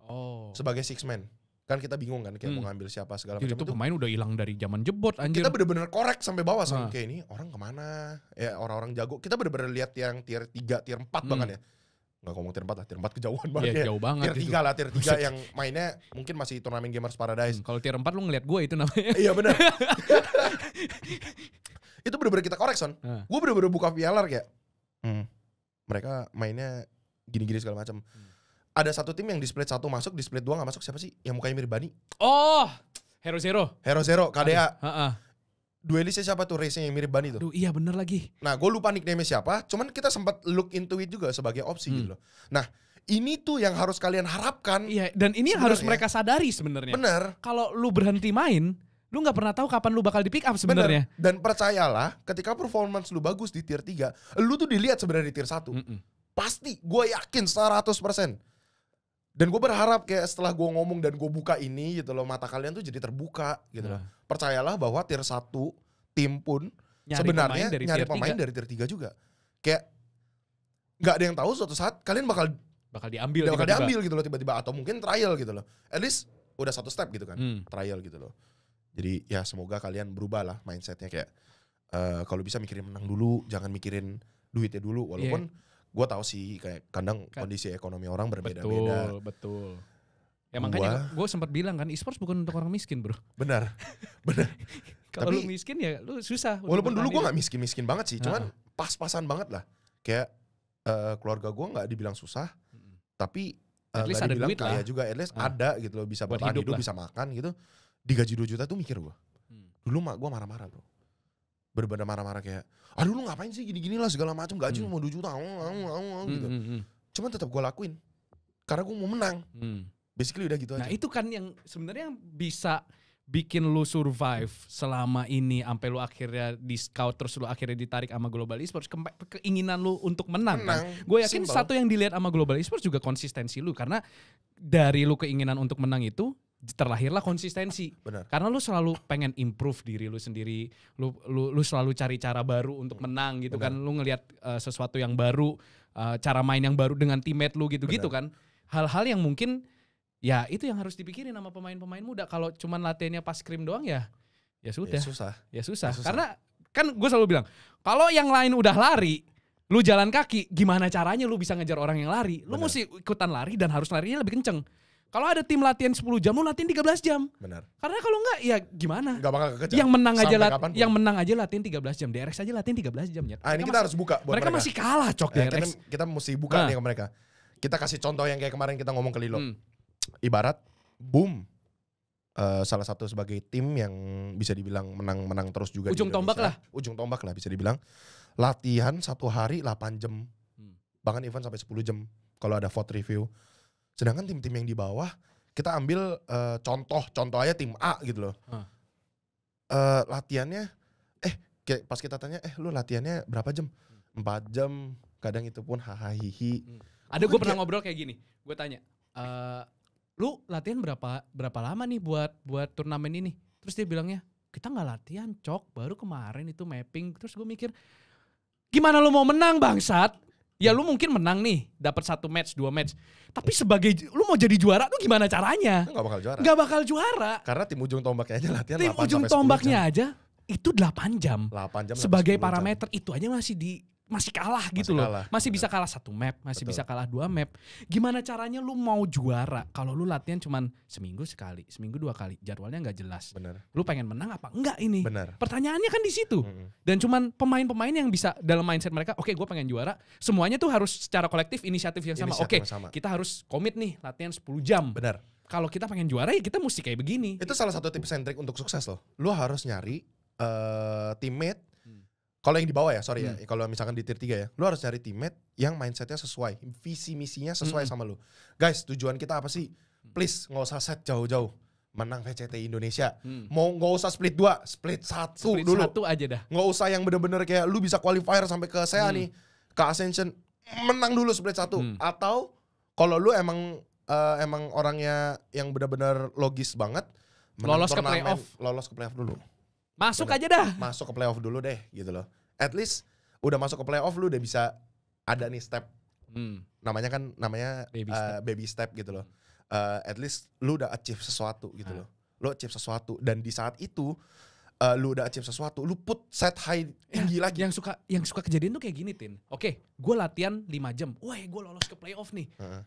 oh. sebagai six man. Kan kita bingung kan, kayak hmm. mau ngambil siapa segala macam itu. Itu pemain udah hilang dari zaman jebot anjir. Kita bener-bener korek sampai bawah nah. Kayak ini orang kemana, ya orang-orang jago. Kita bener-bener lihat yang tier tiga, tier empat hmm. bahkan ya. Nggak ngomong tier empat lah, tier empat kejauhan banget ya, ya. Jauh banget. Tier tiga gitu lah, tier tiga yang mainnya mungkin masih turnamen Gamers Paradise. Hmm. Kalau tier empat lu ngeliat gue itu namanya. Iya bener. Itu bener-bener kita korek son. Nah. Gue bener-bener buka V L R kayak, hmm. mereka mainnya gini-gini segala macam. Hmm. Ada satu tim yang di split satu masuk, di split dua nggak masuk, siapa sih? Yang mukanya mirip Bani. Oh, Hero Zero. Hero Zero, K D A. Heeh. Duelisnya siapa tuh? Race-nya yang mirip Bani tuh. Aduh, iya bener lagi. Nah, gue lupa nickname siapa. Cuman kita sempat look into it juga sebagai opsi hmm. gitu loh. Nah, ini tuh yang harus kalian harapkan. Iya, dan ini yang harus mereka sadari sebenarnya. Bener. Kalau lu berhenti main, lu nggak pernah tahu kapan lu bakal di pick up sebenarnya. Dan percayalah, ketika performance lu bagus di tier tiga, lu tuh dilihat sebenarnya di tier satu. Mm -mm. Pasti, gue yakin seratus persen. Dan gue berharap kayak setelah gue ngomong dan gue buka ini gitu loh, mata kalian tuh jadi terbuka gitu nah. loh. Percayalah bahwa tier satu tim pun nyari sebenarnya pemain nyari pemain tier dari tier tiga juga. Kayak gak ada yang tahu suatu saat kalian bakal bakal diambil bakal tiba-tiba. diambil gitu loh tiba-tiba, atau mungkin trial gitu loh. At least udah satu step gitu kan, hmm. trial gitu loh. Jadi ya semoga kalian berubah lah mindsetnya, kayak uh, kalau bisa mikirin menang dulu, jangan mikirin duitnya dulu, walaupun yeah. gue tau sih kayak kadang kan. kondisi ekonomi orang berbeda-beda. Betul, betul. Ya makanya gue sempat bilang kan, esports bukan untuk orang miskin bro. Benar, benar. Kalau lu miskin ya lu susah. Walaupun dulu gue gak miskin-miskin banget sih, cuman pas-pasan banget lah. Kayak uh, keluarga gue gak dibilang susah, hmm. tapi uh, gak dibilang kaya juga. At least ah. ada gitu loh, bisa bertahan hidup, bisa makan gitu. Digaji dua juta tuh mikir gue. Hmm. Dulu mak gue marah-marah bro. Berbeda marah-marah kayak, aduh lu ngapain sih gini-gini lah segala macam, gaji hmm. mau dua juta, aung, aung, aung, aung, gitu. Hmm, hmm, hmm. Cuman tetap gue lakuin, karena gue mau menang. Hmm. Basically udah gitu nah, aja. Nah itu kan yang sebenarnya bisa bikin lu survive selama ini, sampai lu akhirnya di scout, terus lu akhirnya ditarik sama Global Esports, ke keinginan lu untuk menang, menang. Kan? Gue yakin Simple. Satu yang dilihat sama Global Esports juga konsistensi lu, karena dari lu keinginan untuk menang itu, terlahirlah konsistensi. Bener. Karena lu selalu pengen improve diri lu sendiri, lu lu, lu selalu cari cara baru untuk menang gitu. Bener. Kan lu ngelihat uh, sesuatu yang baru, uh, cara main yang baru dengan teammate lu gitu-gitu kan. Hal-hal yang mungkin ya itu yang harus dipikirin sama pemain-pemain muda. Kalau cuman latihannya pas krim doang ya ya sudah. Ya susah. Ya susah. Ya susah. Karena kan gue selalu bilang, kalau yang lain udah lari, lu jalan kaki, gimana caranya lu bisa ngejar orang yang lari? Lu Bener. Mesti ikutan lari dan harus larinya lebih kenceng. Kalau ada tim latihan sepuluh jam, lu latihan tiga belas jam. Benar. Karena kalau enggak ya gimana? Enggak bakal kekejar. Yang menang Sampai aja latihan, yang menang aja latihan tiga belas jam. D R X aja latihan tiga belas jam ya. Ah, ini kita harus buka buat mereka. Mereka masih kalah cok eh, D R X. Kita, kita mesti buka nah. nih ke mereka. Kita kasih contoh yang kayak kemarin kita ngomong ke Lilo. Hmm. Ibarat Boom uh, salah satu sebagai tim yang bisa dibilang menang-menang terus juga. Ujung tombak lah. Ujung tombak lah bisa dibilang. Latihan satu hari delapan jam. Hmm. Bahkan event sampai sepuluh jam kalau ada vote review. Sedangkan tim-tim yang di bawah, kita ambil contoh-contoh uh, aja tim A gitu loh. Huh. Uh, latihannya, eh kayak pas kita tanya, eh lu latihannya berapa jam? empat jam, kadang itu pun hahaha. Hmm. Ada gue pernah ngobrol kayak gini, gue tanya, uh, lu latihan berapa berapa lama nih buat buat turnamen ini? Terus dia bilangnya, kita nggak latihan cok, baru kemarin itu mapping. Terus gue mikir, gimana lu mau menang bangsat? Ya lu mungkin menang nih, dapat satu match, dua match. Tapi sebagai lu mau jadi juara tuh gimana caranya? Nggak bakal juara. Nggak bakal juara. Karena tim ujung tombaknya aja latihan tim ujung tombaknya aja itu delapan jam. delapan jam sebagai parameter jam. Itu aja masih di masih kalah masih gitu kalah. Loh. Masih betul. Bisa kalah satu map, masih betul. Bisa kalah dua map. Gimana caranya lu mau juara kalau lu latihan cuman seminggu sekali, seminggu dua kali, jadwalnya nggak jelas. Bener. Lu pengen menang apa enggak ini? Bener. Pertanyaannya kan di situ. Mm-hmm. Dan cuman pemain-pemain yang bisa dalam mindset mereka, oke okay, gue pengen juara. Semuanya tuh harus secara kolektif inisiatif yang sama. Oke, okay, kita harus komit nih latihan sepuluh jam. Benar. Kalau kita pengen juara ya kita mesti kayak begini. Itu salah satu tips and trick untuk sukses loh. Lu harus nyari uh, teammate. Kalau yang di bawah ya, sorry hmm. ya. Kalau misalkan di tier tiga ya, lu harus cari teammate yang mindsetnya sesuai, visi misinya sesuai hmm. sama lu. Guys, tujuan kita apa sih? Please nggak usah set jauh-jauh. Menang V C T Indonesia. Hmm. Mau nggak usah split dua, split satu split dulu. Satu aja dah. Nggak usah yang bener-bener kayak lu bisa qualifier sampai ke S E A hmm. nih, ke Ascension. Menang dulu split satu. Hmm. Atau kalau lu emang uh, emang orangnya yang bener-bener logis banget, lolos ke playoff, lolos ke playoff dulu. Masuk bener. Aja dah. Masuk ke playoff dulu deh gitu loh. At least udah masuk ke playoff lu udah bisa ada nih step. Hmm. Namanya kan namanya baby, uh, step. baby step gitu loh. Uh, at least lu udah achieve sesuatu gitu ah. loh. Lu achieve sesuatu dan di saat itu uh, lu udah achieve sesuatu, lu put set high tinggi ya, lagi. Yang suka yang suka kejadian tuh kayak gini, Tin. Oke, okay, gue latihan lima jam. Wah, gue lolos ke playoff nih. Uh-huh.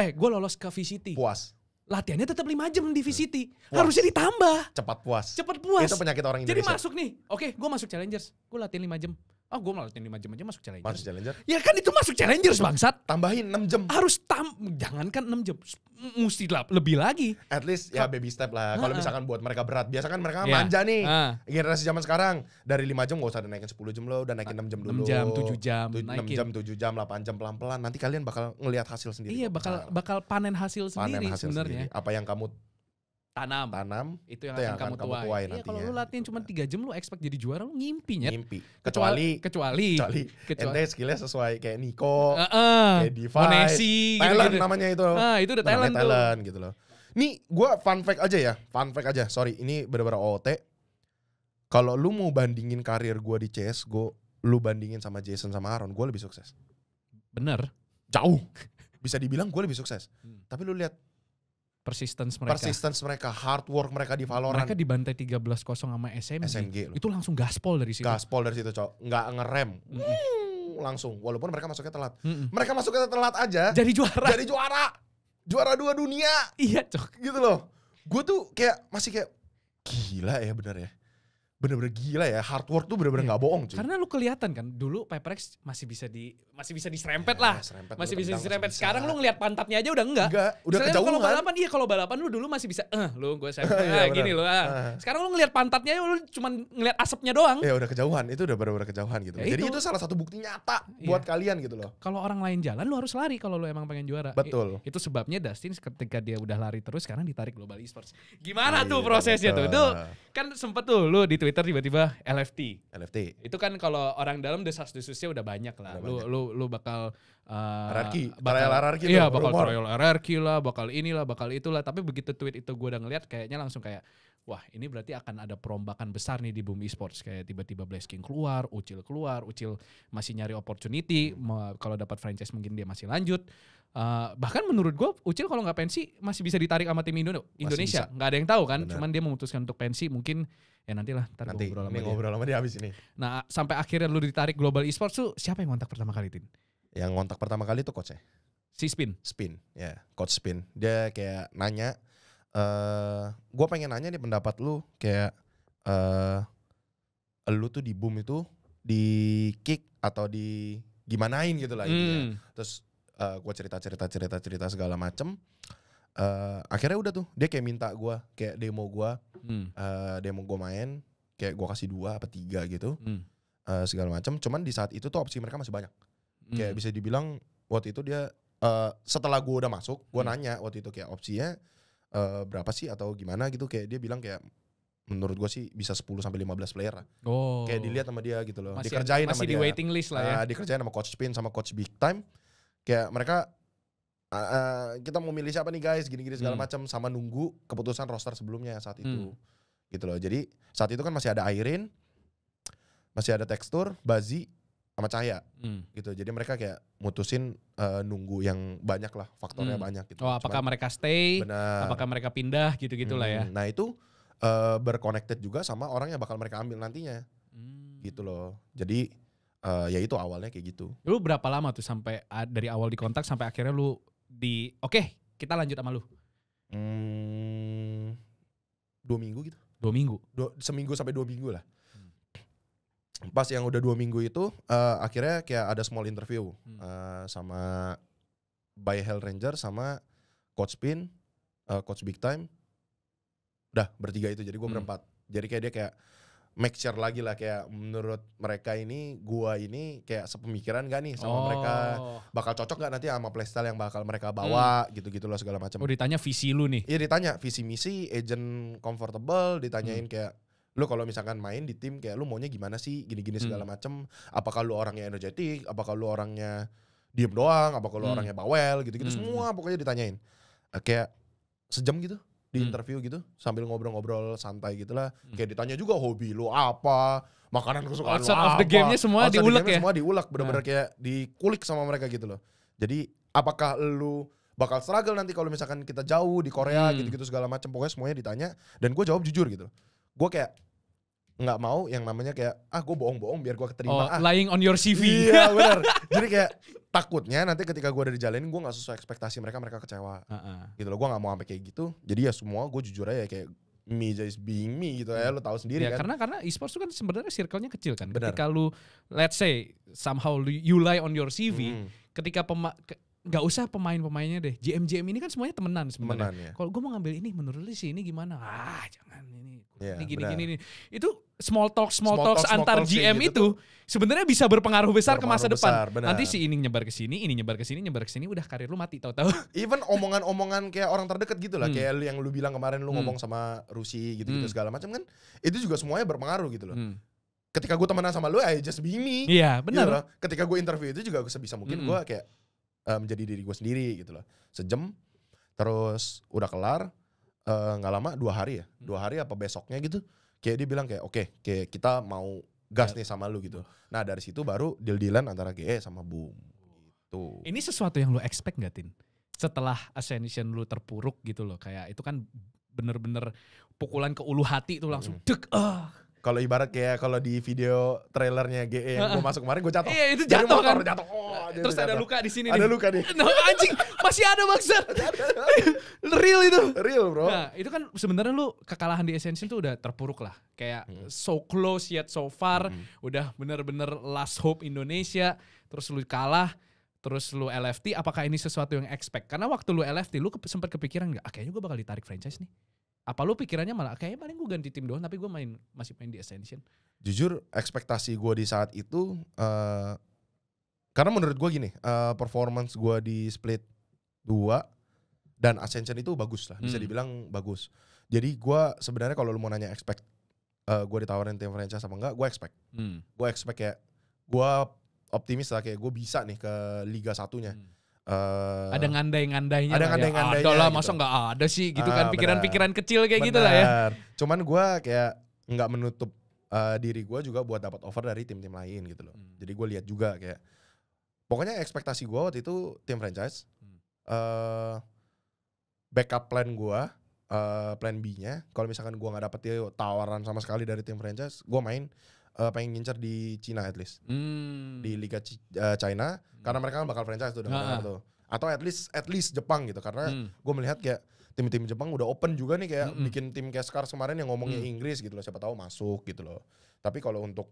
Eh, gue lolos ke V C T. Puas. Latihannya tetap lima jam di V C T. Puas. Harusnya ditambah. Cepat puas. Cepat puas. Itu penyakit orang Indonesia. Jadi masuk nih. Oke, gue masuk Challengers. Gue latihan lima jam. Oh, gue malah latihan lima jam aja masuk Challengers. Masuk Challenger. Ya kan itu masuk Challengers bangsat. Tambahin enam jam. Harus tam jangankan enam jam. Mesti lebih lagi. At least ya baby step lah. Kalau misalkan buat mereka berat. Biasa kan mereka yeah. manja nih. Uh. Generasi zaman sekarang. Dari lima jam gak usah ada naikin sepuluh jam loh. Udah naikin enam jam dulu. enam jam, tujuh jam. enam jam, tujuh jam, delapan jam pelan-pelan. Nanti kalian bakal ngelihat hasil sendiri. Iya bakal bakal panen hasil sendiri sebenarnya. Apa yang kamu tanam, tanam itu yang itu akan, akan kamu tuai. tuai iya, kalau lu latihan cuma tiga jam lu expect jadi juara lu ngimpi nyet. Ngimpi. Kecuali kecuali kecuali, kecuali. Ente skillnya sesuai kayak Niko, uh, uh, kayak Device, Monesi, talent gitu, gitu. namanya itu. Ah, itu udah talent, talent gitu loh. Nih gue fun fact aja ya, fun fact aja. Sorry, ini bener-bener O O T. Kalau lu mau bandingin karir gue di C S, gue lu bandingin sama Jason sama Aaron, gue lebih sukses. Bener. Jauh. Bisa dibilang gue lebih sukses. Hmm. Tapi lu lihat persistence mereka. Persistence mereka, hard work mereka di Valorant. Mereka dibantai tiga belas kosong sama S M G. S M G loh. Itu langsung gaspol dari situ. Gaspol dari situ, Cok. Nggak ngerem. Mm -mm. Langsung. Walaupun mereka masuknya telat. Mm -mm. Mereka masuknya telat aja. Jadi juara. Jadi juara. Juara dua dunia. Iya, Cok. Gitu loh. Gue tuh kayak masih kayak gila ya bener ya. Bener-bener gila ya, hard work tuh bener-bener nggak bohong. Cuy. Karena lu kelihatan kan, dulu Paper Rex masih bisa di masih bisa diserempet ya, lah, serempet, masih bisa diserempet. Bisa. Sekarang lu ngelihat pantatnya aja udah enggak. Enggak, udah kejauhan. Kalau balapan iya kalau balapan lu dulu masih bisa, eh lu gue serempet ya, gini lu. Ah. Sekarang lu ngelihat pantatnya, lu cuma ngelihat asapnya doang. Ya udah kejauhan, itu udah bener-bener kejauhan gitu. Ya, Jadi itu. itu salah satu bukti nyata ya. buat kalian gitu loh. Kalau orang lain jalan, lu harus lari kalau lu emang pengen juara. Betul. Itu sebabnya Dustin ketika dia udah lari terus, sekarang ditarik Global Esports. Gimana ya, tuh prosesnya betul. tuh? Tuh kan sempet tuh lu di Twitter tiba-tiba L F T. L F T. Itu kan kalau orang dalam desas-desusnya udah banyak lah. Udah lu banyak. lu lu bakal uh, R R Q, bakal R R Q. Iya, bakal trial R R Q lah, bakal inilah, bakal itulah. Tapi begitu tweet itu gue udah ngeliat kayaknya langsung kayak wah, ini berarti akan ada perombakan besar nih di Bumi Esports. Kayak tiba-tiba Blaze King keluar, Ucil keluar, Ucil masih nyari opportunity. Hmm. Kalau dapat franchise mungkin dia masih lanjut. Uh, bahkan menurut gue Ucil kalau nggak pensi masih bisa ditarik sama tim Indo Indonesia. Nggak ada yang tahu kan, Bener. cuman dia memutuskan untuk pensi mungkin ya nantilah. Ntar nanti ngobrol sama, ngobrol sama dia habis ini. Nah, sampai akhirnya lu ditarik Global Esports tuh siapa yang ngontak pertama kali, Tin? Yang ngontak pertama kali itu coachnya. Si Spin? Spin, ya. Yeah. Coach Spin. Dia kayak nanya. Uh, gue pengen nanya nih pendapat lu kayak uh, lu tuh di Boom itu di kick atau di gimanain gitu lah intinya. Mm. Terus uh, gue cerita cerita cerita cerita segala macem. Uh, akhirnya udah tuh dia kayak minta gue kayak demo gue, mm. uh, demo gue main kayak gue kasih dua apa tiga gitu mm. uh, segala macem. Cuman di saat itu tuh opsi mereka masih banyak. Mm. Kayak bisa dibilang waktu itu dia uh, setelah gue udah masuk gue mm. nanya waktu itu kayak opsinya Uh, berapa sih atau gimana gitu kayak dia bilang kayak menurut gue sih bisa sepuluh sampai lima belas player lah. Oh. Kayak dilihat sama dia gitu loh. Masih, dikerjain masih sama di dia. Waiting list lah ya. Uh, dikerjain sama coach Spin sama coach Big Time. Kayak mereka uh, uh, kita mau milih siapa nih guys gini-gini segala hmm. macam sama nunggu keputusan roster sebelumnya saat itu. Hmm. Gitu loh. Jadi saat itu kan masih ada Airin, masih ada Tekstur, Bazi, sama Cahya hmm. gitu. Jadi mereka kayak mutusin uh, nunggu yang banyak lah, faktornya hmm. banyak gitu. Oh, apakah Cuman, mereka stay, bener. apakah mereka pindah gitu-gitulah hmm. ya. Nah itu uh, berconnected juga sama orang yang bakal mereka ambil nantinya hmm. gitu loh. Jadi uh, ya itu awalnya kayak gitu. Lu berapa lama tuh sampai dari awal dikontak sampai akhirnya lu di oke okay, kita lanjut sama lu? Hmm, dua minggu gitu. Dua minggu? Dua, seminggu sampai dua minggu lah. Pas yang udah dua minggu itu uh, akhirnya kayak ada small interview hmm. uh, sama by Hell Ranger sama Coach Pin, uh, Coach Big Time, udah bertiga itu. Jadi gue hmm. berempat. Jadi kayak dia kayak make sure lagi lah, kayak menurut mereka ini gua ini kayak sepemikiran gak nih sama oh. mereka, bakal cocok gak nanti sama playstyle yang bakal mereka bawa hmm. gitu-gitu loh segala macam. Oh, ditanya visi lu nih? Iya, ditanya visi misi, agent comfortable, ditanyain hmm. kayak lu kalau misalkan main di tim kayak lu maunya gimana sih, gini-gini segala macem, apakah lu orangnya energetik, apakah lu orangnya diem doang, apakah lu hmm. orangnya bawel, gitu-gitu hmm. semua pokoknya ditanyain. Kayak sejam gitu di interview gitu, sambil ngobrol-ngobrol santai gitulah. hmm. Kayak ditanya juga hobi lu apa, makanan kesukaan outside lu apa, of the game-nya semua diulek ya? Semua diulek, bener-bener nah. kayak dikulik sama mereka gitu loh. Jadi apakah lu bakal struggle nanti kalau misalkan kita jauh di Korea hmm. gitu-gitu segala macem, pokoknya semuanya ditanya. Dan gue jawab jujur gitu, gue kayak nggak mau yang namanya kayak ah gue bohong-bohong biar gue keterima. Oh, ah. Lying on your C V. Iya benar. Jadi kayak takutnya nanti ketika gue dari jalanin gue nggak sesuai ekspektasi mereka, mereka kecewa. Uh -uh. Gitu loh, gue nggak mau sampai kayak gitu. Jadi ya semua gue jujur aja kayak me just being me gitu ya, hmm. lo tahu sendiri ya, kan. Karena karena esports itu kan sebenarnya circle-nya kecil kan. Bener. Ketika lu let's say somehow you lie on your C V, hmm. ketika pema ke nggak usah pemain-pemainnya deh. G M G M ini kan semuanya temenan sebenarnya. Ya. Kalau gue mau ngambil ini, menurut lu sih ini gimana? Ah, jangan ini. Yeah, ini gini-gini. Itu small talk, small, small talks talk, antar small G M gitu itu sebenarnya bisa berpengaruh besar berpengaruh ke masa besar, depan. Bener. Nanti si ini nyebar ke sini, ini nyebar ke sini, nyebar ke sini, udah karir lu mati tahu-tahu. Even omongan-omongan kayak orang terdekat gitu lah, hmm. kayak yang lu bilang kemarin lu hmm. ngomong sama Rusi gitu-gitu hmm. segala macam kan. Itu juga semuanya berpengaruh gitu loh. Hmm. Ketika gue temenan sama lu, I just be me. Iya, yeah, benar. Gitu ketika gue interview itu juga sebisa mungkin hmm. gue kayak menjadi diri gue sendiri gitu loh. Sejam, terus udah kelar, nggak uh, lama dua hari ya, dua hari apa besoknya gitu, kayak dia bilang kayak oke, okay, kayak kita mau gas nih sama lu gitu. Nah dari situ baru deal-dealan antara G E sama Boom. Gitu. Ini sesuatu yang lu expect nggak, Tin? Setelah Ascension lu terpuruk gitu loh, kayak itu kan bener-bener pukulan ke ulu hati itu langsung mm. dek ah. Uh. Kalau ibarat kayak kalau di video trailernya G E yang gue masuk kemarin, gue jatuh. Iya itu jatuh kan. Jatuh. Oh, terus jatuh. Ada luka di sini. Ada nih. Luka nih. No, anjing masih ada maksud. Real itu. Real bro. Nah itu kan sebenarnya lu kekalahan di Ascension tuh udah terpuruk lah. Kayak hmm. so close yet so far. Hmm. Udah bener-bener last hope Indonesia. Terus lu kalah. Terus lu L F T. Apakah ini sesuatu yang expect? Karena waktu lu L F T lu sempat kepikiran gak? Ah, kayaknya gue bakal ditarik franchise nih. Apa lu pikirannya malah kayaknya paling gue ganti tim doang tapi gue main masih main di Ascension? Jujur ekspektasi gue di saat itu uh, karena menurut gue gini, uh, performance gue di Split dua dan Ascension itu bagus lah, bisa dibilang hmm. bagus. Jadi gue sebenarnya kalau lu mau nanya expect uh, gue ditawarin tim franchise apa enggak, gue expect. Hmm. Gue expect kayak gue optimis lah kayak gue bisa nih ke Liga Satunya. Hmm. Uh, ada ngandai-ngandainya, ada ngandai-ngandainya. Ada lah, gitu. Masa nggak ada sih gitu ah, kan? Pikiran-pikiran kecil kayak bener. Gitu lah ya. Cuman gue kayak nggak menutup uh, diri gue juga buat dapat offer dari tim-tim lain gitu loh. Hmm. Jadi gue lihat juga kayak, pokoknya ekspektasi gue waktu itu tim franchise, hmm. uh, backup plan gue, uh, plan B-nya. Kalau misalkan gue nggak dapet tawaran sama sekali dari tim franchise, gue main. Uh, pengen ngincer di Cina at least hmm. di Liga C uh, China hmm. karena mereka kan bakal franchise tuh dengan itu, atau at least at least Jepang gitu karena hmm. gue melihat kayak tim-tim Jepang udah open juga nih kayak hmm. bikin tim kayak Skars kemarin yang ngomongnya hmm. Inggris gitu loh, siapa tahu masuk gitu loh. Tapi kalau untuk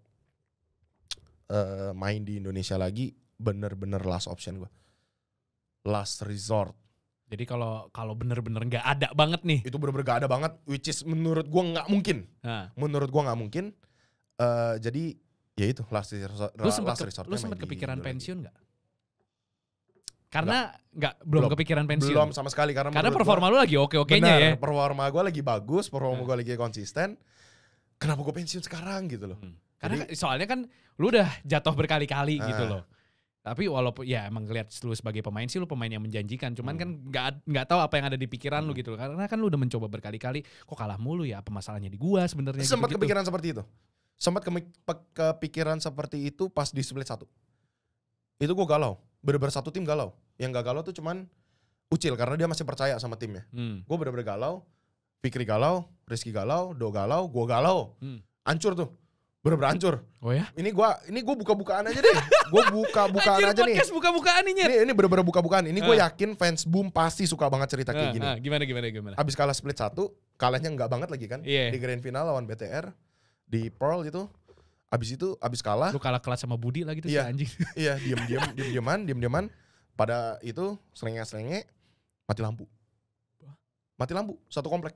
uh, main di Indonesia lagi bener-bener last option gue, last resort. Jadi kalau kalau bener-bener nggak ada banget nih, itu bener-bener nggak ada banget, which is menurut gue nggak mungkin, ha. menurut gue nggak mungkin. Uh, jadi ya itu last resort. Lu sempat ke, kepikiran pensiun nggak? Karena nggak belum, belum kepikiran pensiun. Belum sama sekali karena karena performa gua, lu lagi oke-okenya ya. Performa gue lagi bagus, performa hmm. gue lagi konsisten. Kenapa gue pensiun sekarang gitu loh? Hmm. Karena jadi, soalnya kan lu udah jatuh berkali-kali hmm. gitu loh. Tapi walaupun ya emang ngeliat lu sebagai pemain sih lu pemain yang menjanjikan, cuman hmm. kan nggak nggak tahu apa yang ada di pikiran hmm. lu gitu loh. Karena kan lu udah mencoba berkali-kali, kok kalah mulu ya? Apa masalahnya di gua sebenarnya? Sempat gitu -gitu. Kepikiran seperti itu. Sempat kepikiran seperti itu pas di split satu. Itu gue galau, bener-bener satu tim galau. Yang gak galau tuh cuman Ucil, karena dia masih percaya sama timnya. Hmm. Gue bener-bener galau, Fiqri galau, Rizky galau, Do galau, gue galau. Hmm. Hancur tuh, bener-bener hancur. Oh ya? Ini gue ini gue buka-bukaan aja deh. Gue buka-bukaan aja nih. Buka-bukaan ini. Ini, ini bener-bener buka-bukaan. Ini gue uh. yakin fans Boom pasti suka banget cerita uh, kayak gini. Uh, gimana, gimana, gimana? Abis kalah split satu, kalahnya enggak banget lagi kan. Yeah. Di grand final lawan B T R, di Pearl itu. Abis itu, abis kalah. Lu kalah kelas sama Budi lagi tuh iya, si anjing. Iya, diem-diem, diem-dieman, diem-dieman. Pada itu, serenge-serenge, mati lampu. Mati lampu, satu komplek.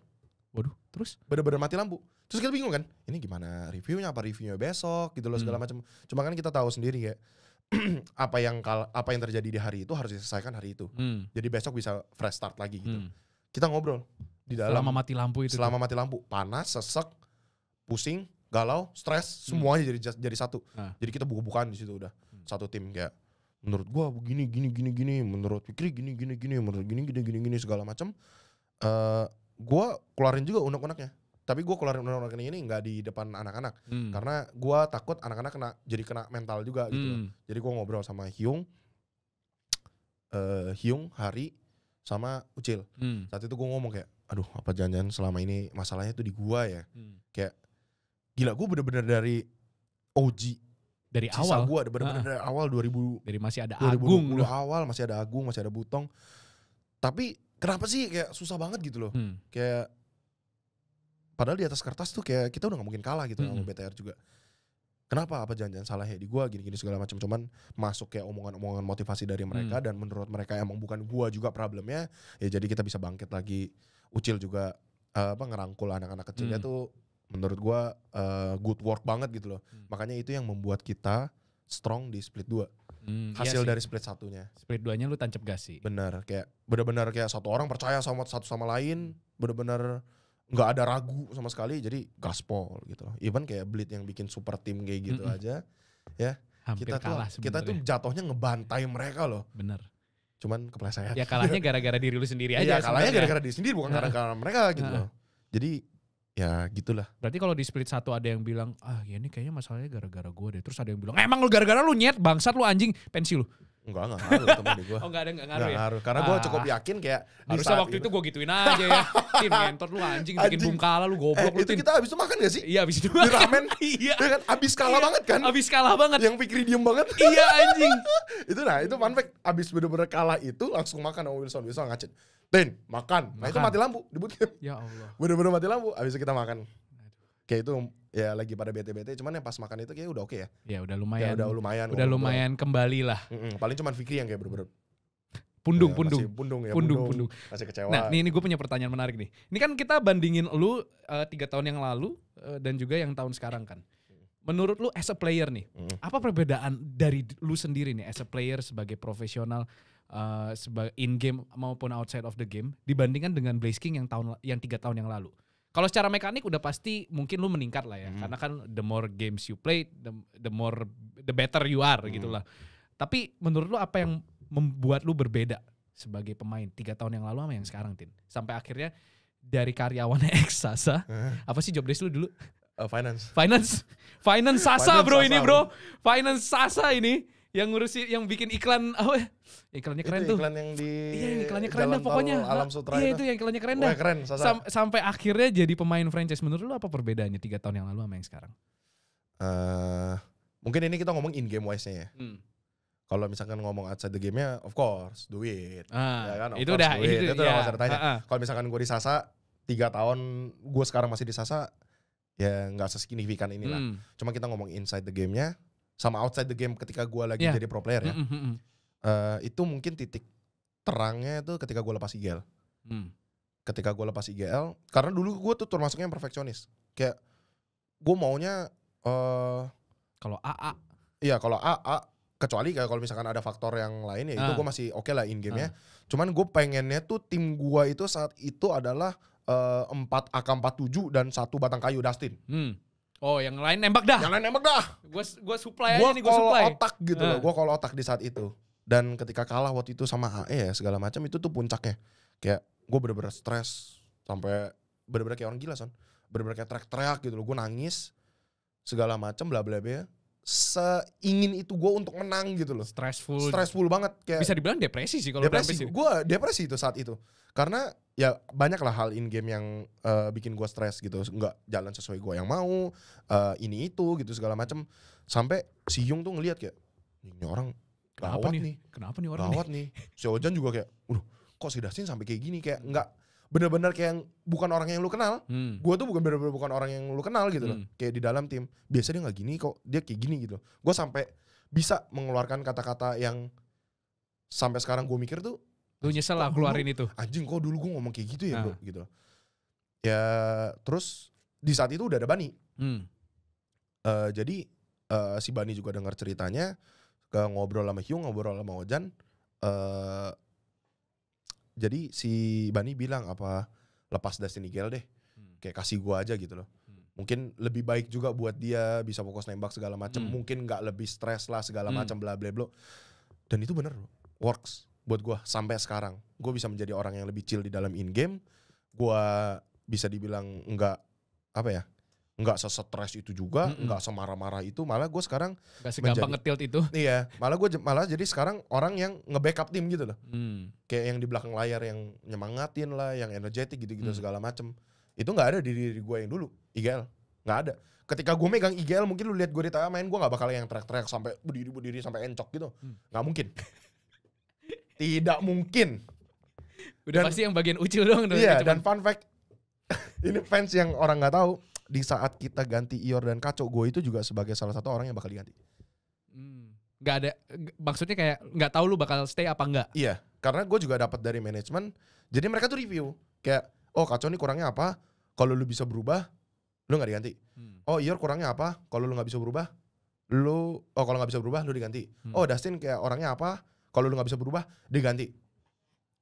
Waduh, terus? Bener-bener mati lampu. Terus kita bingung kan, ini gimana reviewnya, apa reviewnya besok, gitu loh segala hmm. macam. Cuma kan kita tahu sendiri ya, apa yang apa yang terjadi di hari itu harus diselesaikan hari itu. Hmm. Jadi besok bisa fresh start lagi gitu. Hmm. Kita ngobrol di dalam. Selama mati lampu itu. Selama mati lampu, panas, sesek, pusing, galau, stres, semuanya hmm. jadi jadi satu. Nah. Jadi kita buka-bukaan di situ udah. Hmm. Satu tim kayak menurut gua begini gini gini gini, menurut Fiqri gini gini gini, menurut gini gini gini gini segala macam. Uh, gua keluarin juga unek-uneknya. Tapi gua keluarin unek-uneknya ini nggak di depan anak-anak. Hmm. Karena gua takut anak-anak kena jadi kena mental juga gitu. Hmm. Jadi gua ngobrol sama Hyung uh, Hyung, Hari sama Ucil. Hmm. Saat itu gua ngomong kayak, aduh apa jangan-jangan selama ini masalahnya tuh di gua ya. Hmm. Kayak gila, gue bener-bener dari O G. Dari sisa awal? Gue bener-bener dari awal dua ribu. Dari masih ada Agung. Udah awal masih ada Agung, masih ada Butong. Tapi kenapa sih kayak susah banget gitu loh. Hmm. Kayak padahal di atas kertas tuh kayak kita udah gak mungkin kalah gitu hmm. sama B T R juga. Kenapa? Apa jangan-jangan salahnya di gue gini-gini segala macam. Cuman masuk kayak omongan-omongan motivasi dari mereka. Hmm. Dan menurut mereka emang bukan gue juga problemnya. Ya jadi kita bisa bangkit lagi. Ucil juga uh, apa ngerangkul anak-anak kecilnya hmm. tuh. Menurut gue uh, good work banget gitu loh. Hmm. Makanya itu yang membuat kita strong di split dua. Hmm, hasil iya dari split satunya. Split duanya lu tancap gas sih. Bener, kayak bener-bener kayak satu orang percaya sama satu sama lain. Bener-bener gak ada ragu sama sekali. Jadi gaspol gitu loh. Even kayak Bleed yang bikin super team kayak gitu mm-mm. aja. Ya, hampir kita kalah tuh, kita tuh jatuhnya ngebantai mereka loh. Bener. Cuman kepleset. Ya kalahnya gara-gara diri lu sendiri aja. Ya kalahnya gara-gara diri sendiri bukan gara-gara mereka gitu loh. Jadi ya gitulah. Berarti kalau di split satu ada yang bilang, ah ya ini kayaknya masalahnya gara-gara gue deh. Terus ada yang bilang, emang lu gara-gara lu nyet, bangsat lu anjing, pensi lu. Enggak, enggak ngaruh temen di gue. Oh enggak ada, enggak ngaruh ya? Ngaruh, karena ah, gue cukup yakin kayak. Harusnya waktu itu, itu gue gituin aja ya. Tim ngentot lu anjing, bikin Boom kalah lu goblok. Eh, lu itu tim. Kita abis itu makan gak sih? Iya abis itu makan. Di ramen, iya. Kan, abis kalah iya, banget kan? Abis kalah banget. Yang Fiqri diem banget. Iya anjing. Itu nah, itu fun fact. Abis bener-bener kalah itu langsung makan sama Wilson, Wilson ngacet. Tin, makan. Nah makan. Itu mati lampu di boot camp. Ya Allah. Bener-bener mati lampu, abis itu kita makan. Kayak itu ya lagi pada bete-bete, cuman yang pas makan itu kayak udah oke okay ya. Ya udah lumayan. Ya, udah lumayan. Udah lumayan kembali lah. Mm-mm, paling cuman Fiqri yang kayak bener-bener pundung, ya, pundung. pundung, ya, pundung, pundung, pundung. Masih kecewa. Nah, ini, ini gue punya pertanyaan menarik nih. Ini kan kita bandingin lu tiga uh, tahun yang lalu uh, dan juga yang tahun sekarang kan. Menurut lu as a player nih, mm. apa perbedaan dari lu sendiri nih as a player sebagai profesional? Uh, sebagai in game maupun outside of the game dibandingkan dengan Blaze King yang tahun yang tiga tahun yang lalu. Kalau secara mekanik udah pasti mungkin lu meningkat lah ya, hmm. karena kan the more games you play, the, the more the better you are hmm. gitulah. Tapi menurut lu apa yang membuat lu berbeda sebagai pemain tiga tahun yang lalu sama yang sekarang, Tin? Sampai akhirnya dari karyawannya Eksasa, hmm. apa sih job desk lu dulu? Uh, finance. Finance, finance Sasa finance bro Sasa, ini bro, finance Sasa ini. Yang ngurusin, yang bikin iklan, oh, iklannya keren itu, tuh. Iklan yang di iya, iklannya keren dah pokoknya. Alam Sutra iya, itu. Itu yang iklannya keren dah. Keren, Sam sampai akhirnya jadi pemain franchise. Menurut lu apa perbedaannya tiga tahun yang lalu sama yang sekarang? Uh, mungkin ini kita ngomong in game wise-nya ya. Hmm. Kalau misalkan ngomong outside the game-nya, of course, duit. Ah, ya kan? Of itu udah, itu, itu ya. Uh, uh. Kalau misalkan gue di Sasa, tiga tahun gue sekarang masih di Sasa, ya nggak sesignifikan inilah. Hmm. Cuma kita ngomong inside the game-nya, sama outside the game ketika gue lagi yeah. jadi pro player ya. Mm -hmm. uh, itu mungkin titik terangnya itu ketika gue lepas I G L. Mm. Ketika gue lepas I G L, karena dulu gue tuh termasuknya yang perfeksionis. Kayak gue maunya uh, kalau A A. Iya kalau A A, kecuali kayak kalau misalkan ada faktor yang lain ya uh. itu gue masih oke okay lah in game-nya. Uh. Cuman gue pengennya tuh tim gue itu saat itu adalah uh, empat A K empat puluh tujuh dan satu batang kayu Dustin. Mm. Oh yang lain nembak dah. Yang lain nembak dah. Gue gue supply gua aja nih gue supply. Gue otak gitu nah. loh. Gue kalau otak di saat itu. Dan ketika kalah waktu itu sama A E ya segala macam itu tuh puncaknya. Kayak gue bener-bener stres sampai bener-bener kayak orang gila son. Bener-bener kayak teriak-teriak gitu loh. Gue nangis. segala macam bla bla bla. Seingin itu gue untuk menang gitu loh. Stressful. Stressful banget. Kayak bisa dibilang depresi sih kalau depresi. Gue depresi itu saat itu. Karena ya banyak lah hal in game yang uh, bikin gue stres gitu. Nggak jalan sesuai gue yang mau. Uh, ini itu gitu segala macem. Sampai si Yung tuh ngeliat kayak, ini orang gawat nih. nih. Kenapa nih orang gawat nih? nih. Si Ojan juga kayak, waduh kok si Dustin sampai kayak gini. Kayak nggak bener-bener kayak yang bukan orang yang lu kenal. Hmm. Gue tuh bukan bener-bener bukan orang yang lu kenal gitu loh. Hmm. Kayak di dalam tim. Biasanya dia gak gini kok, dia kayak gini gitu. Gue sampai bisa mengeluarkan kata-kata yang sampai sekarang gue mikir tuh. Lu nyesel lah keluarin dulu, itu. Anjing kok dulu gue ngomong kayak gitu ya nah. bro gitu. Ya terus di saat itu udah ada Bani. Hmm. Uh, jadi uh, si Bani juga dengar ceritanya. Ke ngobrol sama Hyung, ngobrol sama Ojan. Uh, Jadi si Bani bilang apa lepas Dustin Eagle deh, hmm. kayak kasih gua aja gitu loh. Hmm. Mungkin lebih baik juga buat dia bisa fokus nembak segala macam, hmm. mungkin nggak lebih stres lah segala hmm. macam bla bla bla. Dan itu bener works buat gua sampai sekarang. Gua bisa menjadi orang yang lebih chill di dalam in game. Gua bisa dibilang nggak apa ya, nggak sesetres itu juga, nggak hmm. semarah-marah itu. Malah gua sekarang nggak segampang ngetilt itu. Iya, malah gua malah jadi sekarang orang yang nge-backup tim gitu loh. Hmm. Kayak yang di belakang layar yang nyemangatin lah, yang energetik gitu-gitu hmm. segala macem. Itu gak ada di diri gue yang dulu, I G L. Gak ada. Ketika gue megang I G L mungkin lu lihat gue di T A main, gue gak bakal yang teriak-teriak sampai berdiri-berdiri sampai encok gitu. Hmm. Gak mungkin. Tidak mungkin. Udah dan, pasti yang bagian Ucil doang. Iya dan fun fact, ini fans yang orang gak tahu, di saat kita ganti Ior dan Kaco, gue itu juga sebagai salah satu orang yang bakal diganti. Hmm. Gak ada, maksudnya kayak gak tahu lu bakal stay apa enggak. Iya. Karena gue juga dapat dari manajemen, jadi mereka tuh review kayak, oh Kaco nih kurangnya apa? Kalau lu bisa berubah, lu nggak diganti. Hmm. Oh Ior kurangnya apa? Kalau lu nggak bisa berubah, lu oh kalau nggak bisa berubah, lu diganti. Hmm. Oh Dustin kayak orangnya apa? Kalau lu nggak bisa berubah, diganti.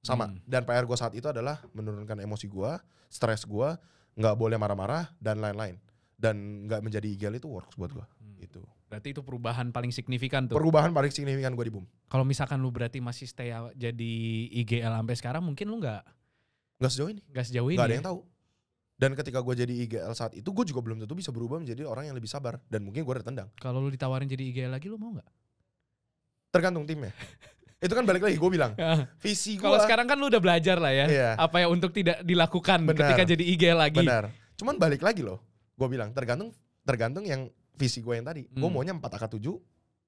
Sama. Hmm. Dan P R gue saat itu adalah menurunkan emosi gue, stres gue, nggak boleh marah-marah dan lain-lain. Dan nggak menjadi I G L itu works buat gue. Hmm. Itu. Berarti itu perubahan paling signifikan tuh. Perubahan paling signifikan gue di Boom. Kalau misalkan lu berarti masih stay jadi I G L sampai sekarang mungkin lu nggak nggak sejauh ini. Nggak sejauh ini. Nggak ada ya? Yang tahu. Dan ketika gue jadi I G L saat itu gue juga belum tentu bisa berubah menjadi orang yang lebih sabar dan mungkin gue ditendang. Kalau lu ditawarin jadi I G L lagi lu mau nggak? Tergantung timnya. Itu kan balik lagi gue bilang. Visi gue. Kalau sekarang kan lu udah belajar lah ya. Iya. Apa ya untuk tidak dilakukan benar, ketika jadi I G L lagi. Benar. Cuman balik lagi loh. Gue bilang tergantung tergantung yang visi gue yang tadi, hmm. gue maunya empat A K tujuh,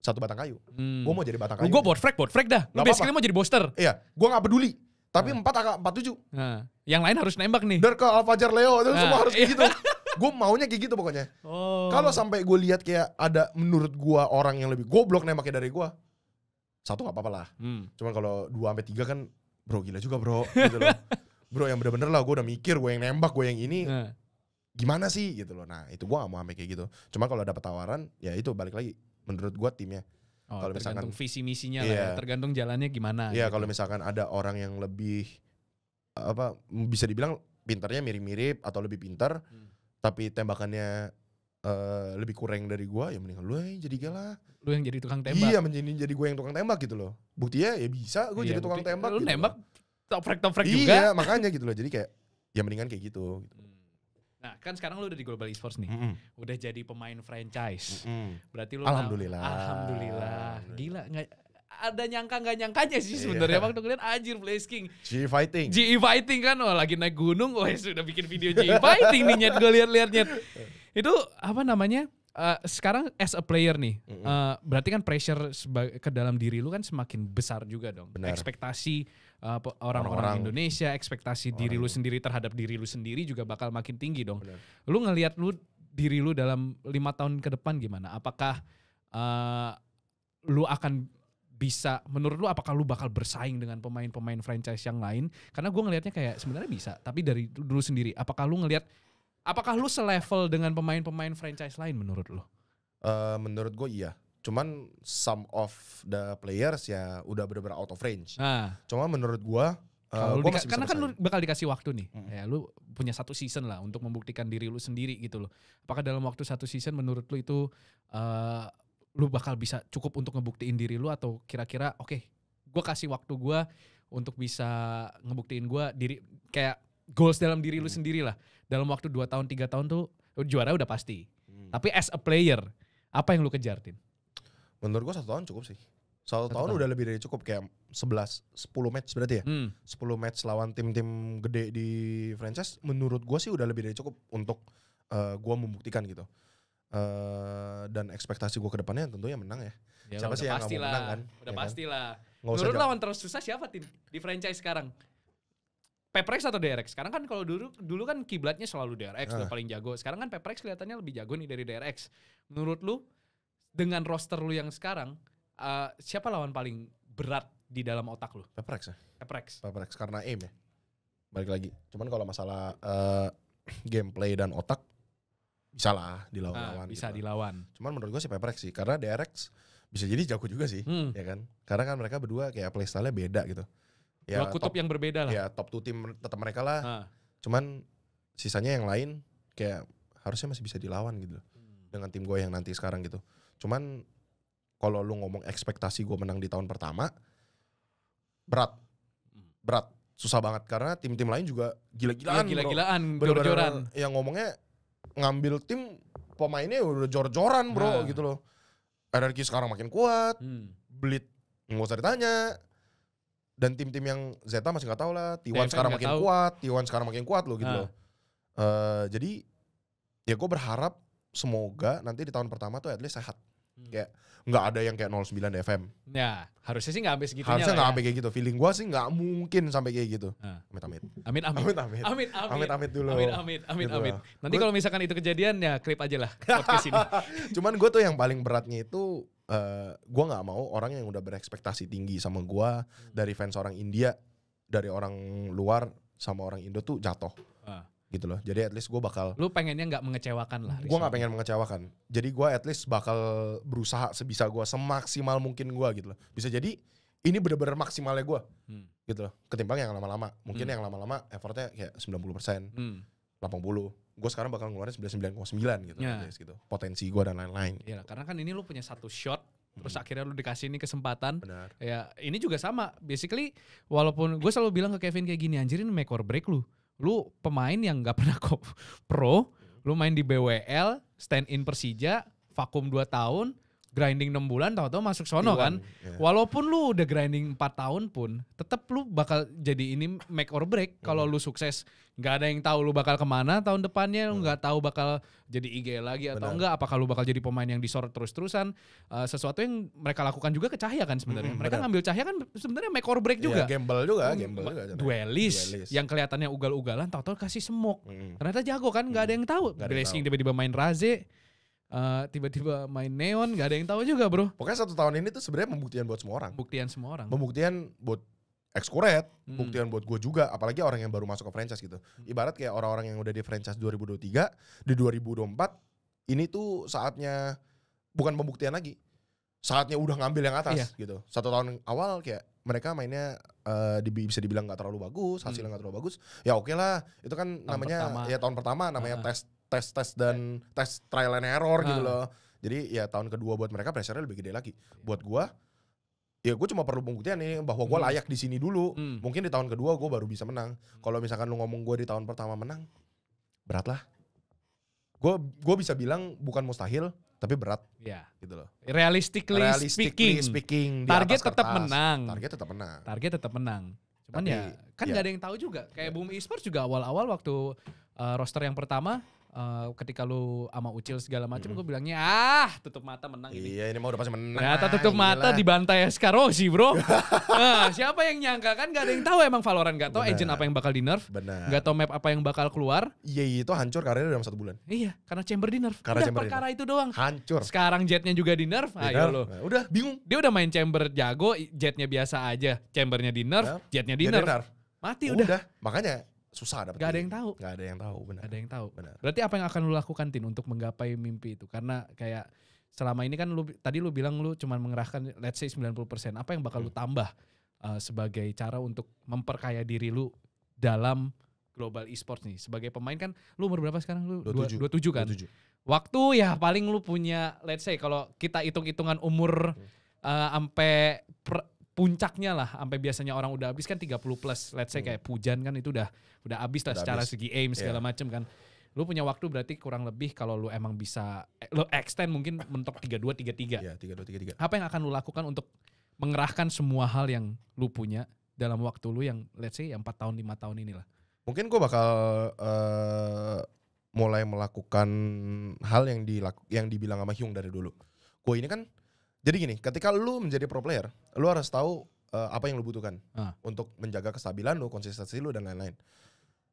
satu batang kayu. Hmm. Gue mau jadi batang kayu. Gue board frag, board frag dah. Lu basically mau jadi booster. Iya, gue gak peduli. Tapi nah. empat A K empat tujuh. Nah. Yang lain harus nembak nih. Darko, Alfajar, Leo, itu nah. semua harus kayak gitu. Gue maunya kayak gitu pokoknya. Oh. Kalau sampai gue lihat kayak ada menurut gue orang yang lebih goblok nembaknya dari gue, satu gak apa-apa lah. Hmm. Cuman kalau dua sampai tiga kan, bro gila juga bro. Gitu loh. Bro yang bener-bener lah, gue udah mikir, gue yang nembak, gue yang ini. Nah. Gimana sih gitu loh. Nah itu gua gak mau ambil kayak gitu. Cuma kalau dapat tawaran ya itu balik lagi menurut gua timnya. Oh, kalau misalkan visi misinya iya, lah ya, tergantung jalannya gimana. Iya gitu. Kalau misalkan ada orang yang lebih apa bisa dibilang pintarnya mirip-mirip atau lebih pintar hmm. tapi tembakannya uh, lebih kurang dari gua ya mendingan lu yang jadi galah. Lu yang jadi tukang tembak. Iya menjadi jadi gua yang tukang tembak gitu loh. Buktinya ya bisa gua iya, jadi tukang bukti, tembak. Lu gitu nembak top frag top frag iya, juga. Iya makanya gitu loh. Jadi kayak ya mendingan kayak gitu. gitu. Hmm. Nah kan sekarang lu udah di Global Esports nih, mm-hmm. udah jadi pemain franchise, mm-hmm. berarti lu alhamdulillah, gak, alhamdulillah, gila nggak ada nyangka nggak nyangkanya sih sebenarnya yeah. waktu kalian anjir Blaze King, G E Fighting, G E Fighting kan, oh lagi naik gunung, oh sudah bikin video G E Fighting nih nyet gue liat-liatnya, itu apa namanya? Uh, sekarang as a player nih, mm-hmm. uh, berarti kan pressure ke dalam diri lu kan semakin besar juga dong. Benar. Ekspektasi orang-orang uh, Indonesia, ekspektasi orang. diri lu sendiri terhadap diri lu sendiri juga bakal makin tinggi dong. Benar. Lu ngelihat lu diri lu dalam lima tahun ke depan gimana? Apakah uh, lu akan bisa, menurut lu apakah lu bakal bersaing dengan pemain-pemain franchise yang lain? Karena gue ngelihatnya kayak sebenarnya bisa, tapi dari dulu sendiri. Apakah lu ngelihat Apakah lu selevel dengan pemain-pemain franchise lain menurut lu? Uh, menurut gue iya. Cuman some of the players ya udah bener-bener out of range. Nah. Cuma menurut gue, uh, gua masih bisa karena kan lu bakal dikasih waktu nih. Mm-hmm. Ya, lu punya satu season lah untuk membuktikan diri lu sendiri gitu loh. Apakah dalam waktu satu season menurut lu itu uh, lu bakal bisa cukup untuk ngebuktiin diri lu atau kira-kira oke okay, gue kasih waktu gue untuk bisa ngebuktiin gue diri kayak goals dalam diri hmm. lu sendiri lah. Dalam waktu dua tahun, tiga tahun tuh juara udah pasti. Hmm. Tapi as a player, apa yang lu kejar, Tin? Menurut gua satu tahun cukup sih. Satu, satu tahun, tahun udah lebih dari cukup, kayak sebelas, sepuluh match berarti ya. Hmm. sepuluh match lawan tim-tim gede di franchise, menurut gue sih udah lebih dari cukup untuk uh, gue membuktikan gitu. Uh, dan ekspektasi gue ke depannya tentunya menang ya. Yalah, siapa sih yang gak mau menang kan? Udah ya pasti kan? Lah. Menurut lawan terus susah siapa tim di franchise sekarang? Paper Rex atau D R X? Sekarang kan kalau dulu dulu kan kiblatnya selalu D R X, udah paling jago. Sekarang kan Paper Rex kelihatannya lebih jago nih dari D R X. Menurut lu, dengan roster lu yang sekarang, Uh, siapa lawan paling berat di dalam otak lu? Paper Rex ya? Paper Rex. Paper Rex karena aim ya? Balik lagi. Cuman kalau masalah uh, gameplay dan otak, bisa lah dilawan-lawan. Uh, bisa gitu dilawan. Cuman menurut gue sih Paper Rex sih. Karena D R X bisa jadi jago juga sih. Hmm. Ya kan? Karena kan mereka berdua kayak playstyle-nya beda gitu. Ya, dua kutub top, yang berbeda lah. Ya top two team tetap mereka lah. Uh. Cuman sisanya yang lain kayak harusnya masih bisa dilawan gitu. Hmm. Dengan tim gue yang nanti sekarang gitu. Cuman kalau lu ngomong ekspektasi gue menang di tahun pertama, berat, berat, susah banget karena tim-tim lain juga gila-gilaan, ya, gila-gilaan, jor-joran. Yang ngomongnya ngambil tim pemainnya udah jor-joran bro nah. gitu loh. R R Q sekarang makin kuat, hmm. Bleed nggak usah ditanya, dan tim-tim yang Zeta masih nggak tahu lah. T satu sekarang makin tahu. kuat, T satu sekarang makin kuat loh gitu nah. loh. Uh, jadi ya gue berharap semoga nanti di tahun pertama tuh at least sehat. Kayak nggak ada yang kayak nol sembilan F M. Ya, harusnya sih nggak sampai segitunya. Harusnya nggak sampai kayak gitu. Feeling gua sih nggak mungkin sampai kayak gitu. Amit-amit. Amin, amin, amin, amin, amin, amin dulu. Amin, amin, amin, amin. Nanti kalau misalkan itu kejadian ya klip aja lah podcast ini. Cuman gue tuh yang paling beratnya itu gue nggak mau orang yang udah berekspektasi tinggi sama gue dari fans orang India, dari orang luar sama orang Indo tuh jatuh. Gitu loh, jadi at least gue bakal... Lu pengennya gak mengecewakan lah. Gue gak pengen mengecewakan. Jadi gue at least bakal berusaha sebisa gue, semaksimal mungkin gue gitu loh. Bisa jadi ini bener-bener maksimalnya gue. Hmm. Gitu loh, ketimbang yang lama-lama. Mungkin hmm. yang lama-lama effortnya kayak sembilan puluh persen, hmm. delapan puluh. Gue sekarang bakal ngeluarin sembilan puluh sembilan koma sembilan gitu. Ya. gitu. Potensi gue dan lain-lain. Iya, gitu. Karena kan ini lu punya satu shot. Terus hmm. akhirnya lu dikasih ini kesempatan. Benar. Ya, ini juga sama. Basically, walaupun gue selalu bilang ke Kevin kayak gini, anjirin make or break lu. Lu pemain yang gak pernah kok pro, lu main di B W L, stand in Persija, vakum dua tahun, grinding enam bulan, tau-tau masuk sono kan. Yeah. Walaupun lu udah grinding empat tahun pun, tetap lu bakal jadi ini make or break. Kalau mm. lu sukses, gak ada yang tahu lu bakal kemana tahun depannya, mm. lu gak tahu bakal jadi I G lagi atau benar. enggak. Apakah lu bakal jadi pemain yang disorot terus-terusan. Uh, sesuatu yang mereka lakukan juga ke Cahya kan sebenarnya. Mm, mereka benar. ngambil Cahya kan sebenarnya make or break juga. Yeah, gamble juga, gamble juga. Duelis, Duelis. yang kelihatannya ugal-ugalan, tau-tau kasih smoke. Mm. Ternyata jago kan, gak mm. ada yang tahu. Blessing tiba-tiba main Raze. Tiba-tiba uh, main Neon, gak ada yang tahu juga bro. Pokoknya satu tahun ini tuh sebenarnya pembuktian buat semua orang. Pembuktian semua orang. Pembuktian buat Excoret, hmm. pembuktian buat gue juga. Apalagi orang yang baru masuk ke franchise gitu. Ibarat kayak orang-orang yang udah di franchise dua ribu dua puluh tiga, di dua ribu dua puluh empat, ini tuh saatnya bukan pembuktian lagi. Saatnya udah ngambil yang atas iya. gitu. Satu tahun awal kayak mereka mainnya uh, di, bisa dibilang gak terlalu bagus, hasilnya hmm. gak terlalu bagus. Ya oke okay lah, itu kan tahun namanya pertama. ya tahun pertama namanya uh. tes. Tes-tes dan yeah. tes trial and error nah. gitu loh. Jadi ya tahun kedua buat mereka pressure-nya lebih gede lagi. Yeah. Buat gua, ya gua cuma perlu pembuktian nih bahwa gua mm. layak di sini dulu. Mm. Mungkin di tahun kedua gua baru bisa menang. Mm. Kalau misalkan lu ngomong gua di tahun pertama menang, berat lah. Gua gua bisa bilang bukan mustahil, tapi berat. Iya. Yeah. Gitu loh. Realistically, Realistically speaking, speaking target tetap menang. Target tetap menang. Target tetap menang. Cuman tapi, ya kan yeah. gak ada yang tahu juga. Kayak yeah. Boom Esports juga awal-awal waktu uh, roster yang pertama Uh, ketika lu sama Ucil segala macam, mm-hmm. gue bilangnya ah tutup mata menang ini. Iya ini mau udah pasti menang. Ternyata tutup Gila. mata dibantai Skarosi bro. Nah, siapa yang nyangka kan gak ada yang tahu emang Valorant gak tahu agent apa yang bakal di nerf, Bener. gak tahu map apa yang bakal keluar. Iya itu hancur karirnya dalam satu bulan. Iya karena chamber di nerf. Karena udah perkara itu doang. Hancur. Sekarang jetnya juga di nerf. Di Ayo nerf. Lo. Nah, udah bingung. Dia udah main chamber jago, jetnya biasa aja, chambernya di nerf, jetnya di nerf. nerf. Mati udah. udah. Makanya. Susah dapat. Gak ada yang tahu. Gak ada yang tahu, benar. Gak ada yang tahu. Benar. Berarti apa yang akan lu lakukan Tin untuk menggapai mimpi itu? Karena kayak selama ini kan lu tadi lu bilang lu cuman mengerahkan let's say sembilan puluh persen. Apa yang bakal hmm. lu tambah uh, sebagai cara untuk memperkaya diri lu dalam Global Esports nih? Sebagai pemain kan lu umur berapa sekarang? Lu dua puluh tujuh kan? dua puluh tujuh. Waktu ya paling lu punya let's say kalau kita hitung-hitungan umur sampai hmm. uh, puncaknya lah, sampai biasanya orang udah habis kan tiga puluh plus, let's say kayak Pujan kan itu udah udah habis lah udah secara abis. segi aim segala yeah. macem kan. Lu punya waktu berarti kurang lebih kalau lu emang bisa lu extend mungkin mentok tiga dua tiga tiga. Iya, tiga dua tiga tiga. Apa yang akan lu lakukan untuk mengerahkan semua hal yang lu punya dalam waktu lu yang let's say yang empat tahun lima tahun inilah? Mungkin gua bakal uh, mulai melakukan hal yang dilaku, yang dibilang sama Hyung dari dulu. Gua ini kan jadi gini, ketika lu menjadi pro player, lu harus tahu uh, apa yang lu butuhkan ah. untuk menjaga kestabilan lu, konsistensi lu dan lain-lain.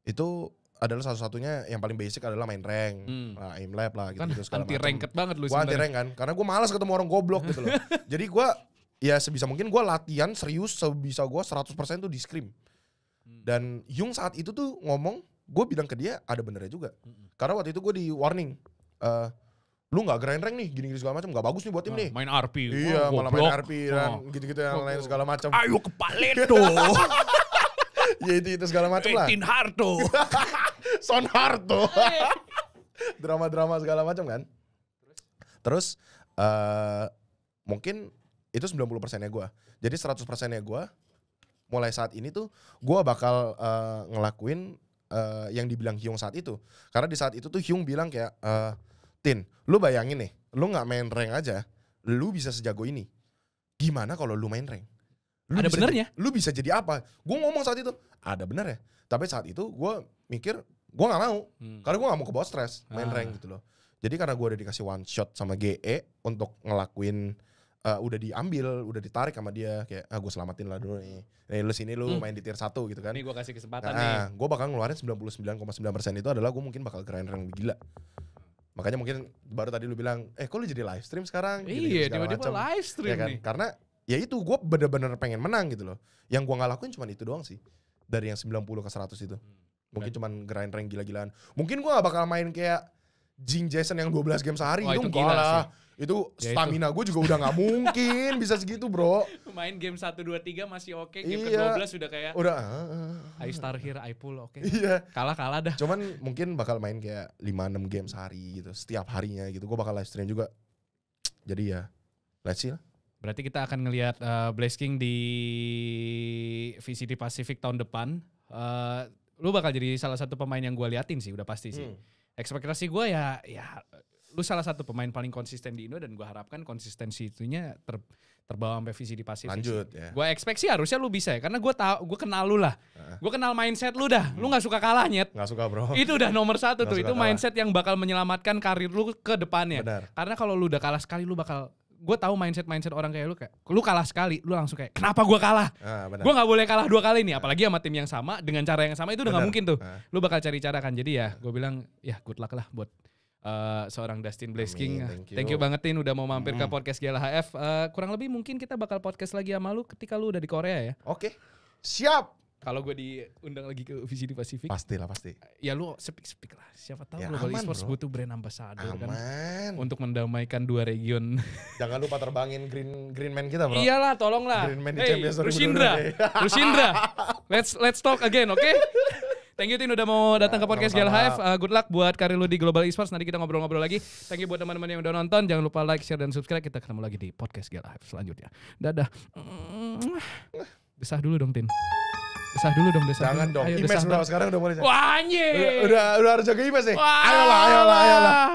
Itu adalah satu-satunya yang paling basic adalah main rank, hmm. nah, aim lab lah gitu, kan, gitu segala macam. Anti ranket banget lu sebenarnya. Gua anti rank kan, karena gue malas ketemu orang goblok gitu loh. Jadi gue ya sebisa mungkin gue latihan serius, sebisa gue seratus persen tuh di scrim. Dan Yung saat itu tuh ngomong, gue bilang ke dia ada benernya juga. Karena waktu itu gue di warning, uh, lu nggak grind rank nih, gini-gini segala macam, nggak bagus nih buat tim nah, nih. Main R P, iya oh, malah main R P dan gitu-gitu oh. yang oh, lain segala macam. Ayo ke Paleto. Ya itu, itu segala macam lah. Tin Harto. Son Harto. Drama-drama segala macam kan. Terus uh, mungkin itu sembilan puluh persennya gue. Jadi seratus persennya gue mulai saat ini tuh gue bakal uh, ngelakuin uh, yang dibilang Hyung saat itu. Karena di saat itu tuh Hyung bilang kayak uh, Tin, lu bayangin nih, lu gak main rank aja lu bisa sejago ini. Gimana kalau lu main rank? Lu ada benernya? Lu bisa jadi apa? Gue ngomong saat itu, ada bener ya. Tapi saat itu gue mikir, gue gak mau. Hmm. Karena gue gak mau kebawa stres main ah. rank gitu loh. Jadi karena gue udah dikasih one shot sama G E untuk ngelakuin, uh, udah diambil, udah ditarik sama dia. Kayak, ah gue selamatin lah dulu nih. Nih lu sini lu hmm. main di tier satu gitu kan. Nih gue kasih kesempatan nah, nih. Gue bakal ngeluarin sembilan puluh sembilan koma sembilan persen itu adalah gue mungkin bakal grind rank gila. Makanya mungkin baru tadi lu bilang, eh kok lu jadi live stream sekarang? Iya, tiba-tiba live stream ya kan? Nih. Karena ya itu gue bener-bener pengen menang gitu loh. Yang gue gak lakuin cuma itu doang sih. Dari yang sembilan puluh ke seratus itu. Mungkin cuma grind rank gila-gilaan. Mungkin gue gak bakal main kayak Jing Jason yang dua belas game sehari. Oh, itu enggak lah. Itu ya stamina gue juga udah gak mungkin bisa segitu bro. Main game satu dua tiga masih oke. Okay. Game iya, ke dua belas sudah kayak. Udah. Uh, I start here, I pull oke. Okay. Iya. Kalah-kalah dah. Cuman mungkin bakal main kayak lima enam game sehari gitu. Setiap harinya gitu. Gue bakal live stream juga. Jadi ya let's see lah. Berarti kita akan ngelihat uh, Blaze King di V C T Pacific tahun depan. Uh, lu bakal jadi salah satu pemain yang gue liatin sih, udah pasti sih. Hmm. Ekspektasi gue ya, ya lu salah satu pemain paling konsisten di Indo dan gue harapkan konsistensi itunya ter, terbawa sampai V C T Pacific. Lanjut ya. Gue ekspeksi harusnya lu bisa ya, karena gue tau, gue kenal lu lah. Uh. Gue kenal mindset lu dah. Hmm. Lu nggak suka kalah nyet. Nggak suka bro. Itu udah nomor satu tuh. Itu mindset kalah yang bakal menyelamatkan karir lu ke depannya. Benar. Karena kalau lu udah kalah sekali, lu bakal, gue tahu mindset mindset orang kayak lu, kayak lu kalah sekali lu langsung kayak kenapa gue kalah, ah, gue nggak boleh kalah dua kali nih, apalagi sama tim yang sama dengan cara yang sama, itu udah nggak mungkin tuh. ah. Lu bakal cari cara kan. Jadi ya gue bilang ya good luck lah buat uh, seorang Dustin Blaze King. Thank you, thank you banget Tin udah mau mampir mm. ke podcast G L H F. Uh, kurang lebih mungkin kita bakal podcast lagi sama lu ketika lu udah di Korea ya. Oke okay. Siap. Kalau gue diundang lagi ke V C D Pacific. Pastilah pasti. Ya lu speak-speak lah. Siapa tahu ya, Global Esports butuh brand ambassador kan. Untuk mendamaikan dua region. Jangan lupa terbangin Green Green Man kita bro. Iyalah tolonglah. Green Man di hey, Champions Rusindra. Rusindra. Let's let's talk again oke. Okay? Thank you Tin udah mau datang nah, ke podcast G L H F. Uh, good luck buat karir lu di Global Esports. Nanti kita ngobrol-ngobrol lagi. Thank you buat teman-teman yang udah nonton. Jangan lupa like, share, dan subscribe. Kita ketemu lagi di podcast G L H F selanjutnya. Dadah. Besah dulu dong Tin. Desah dulu dong, desah. Jangan dong. Image bro, sekarang udah mulai. Wah anjir. Udah, udah harus jaga image nih. Ayolah, ayolah, ayolah.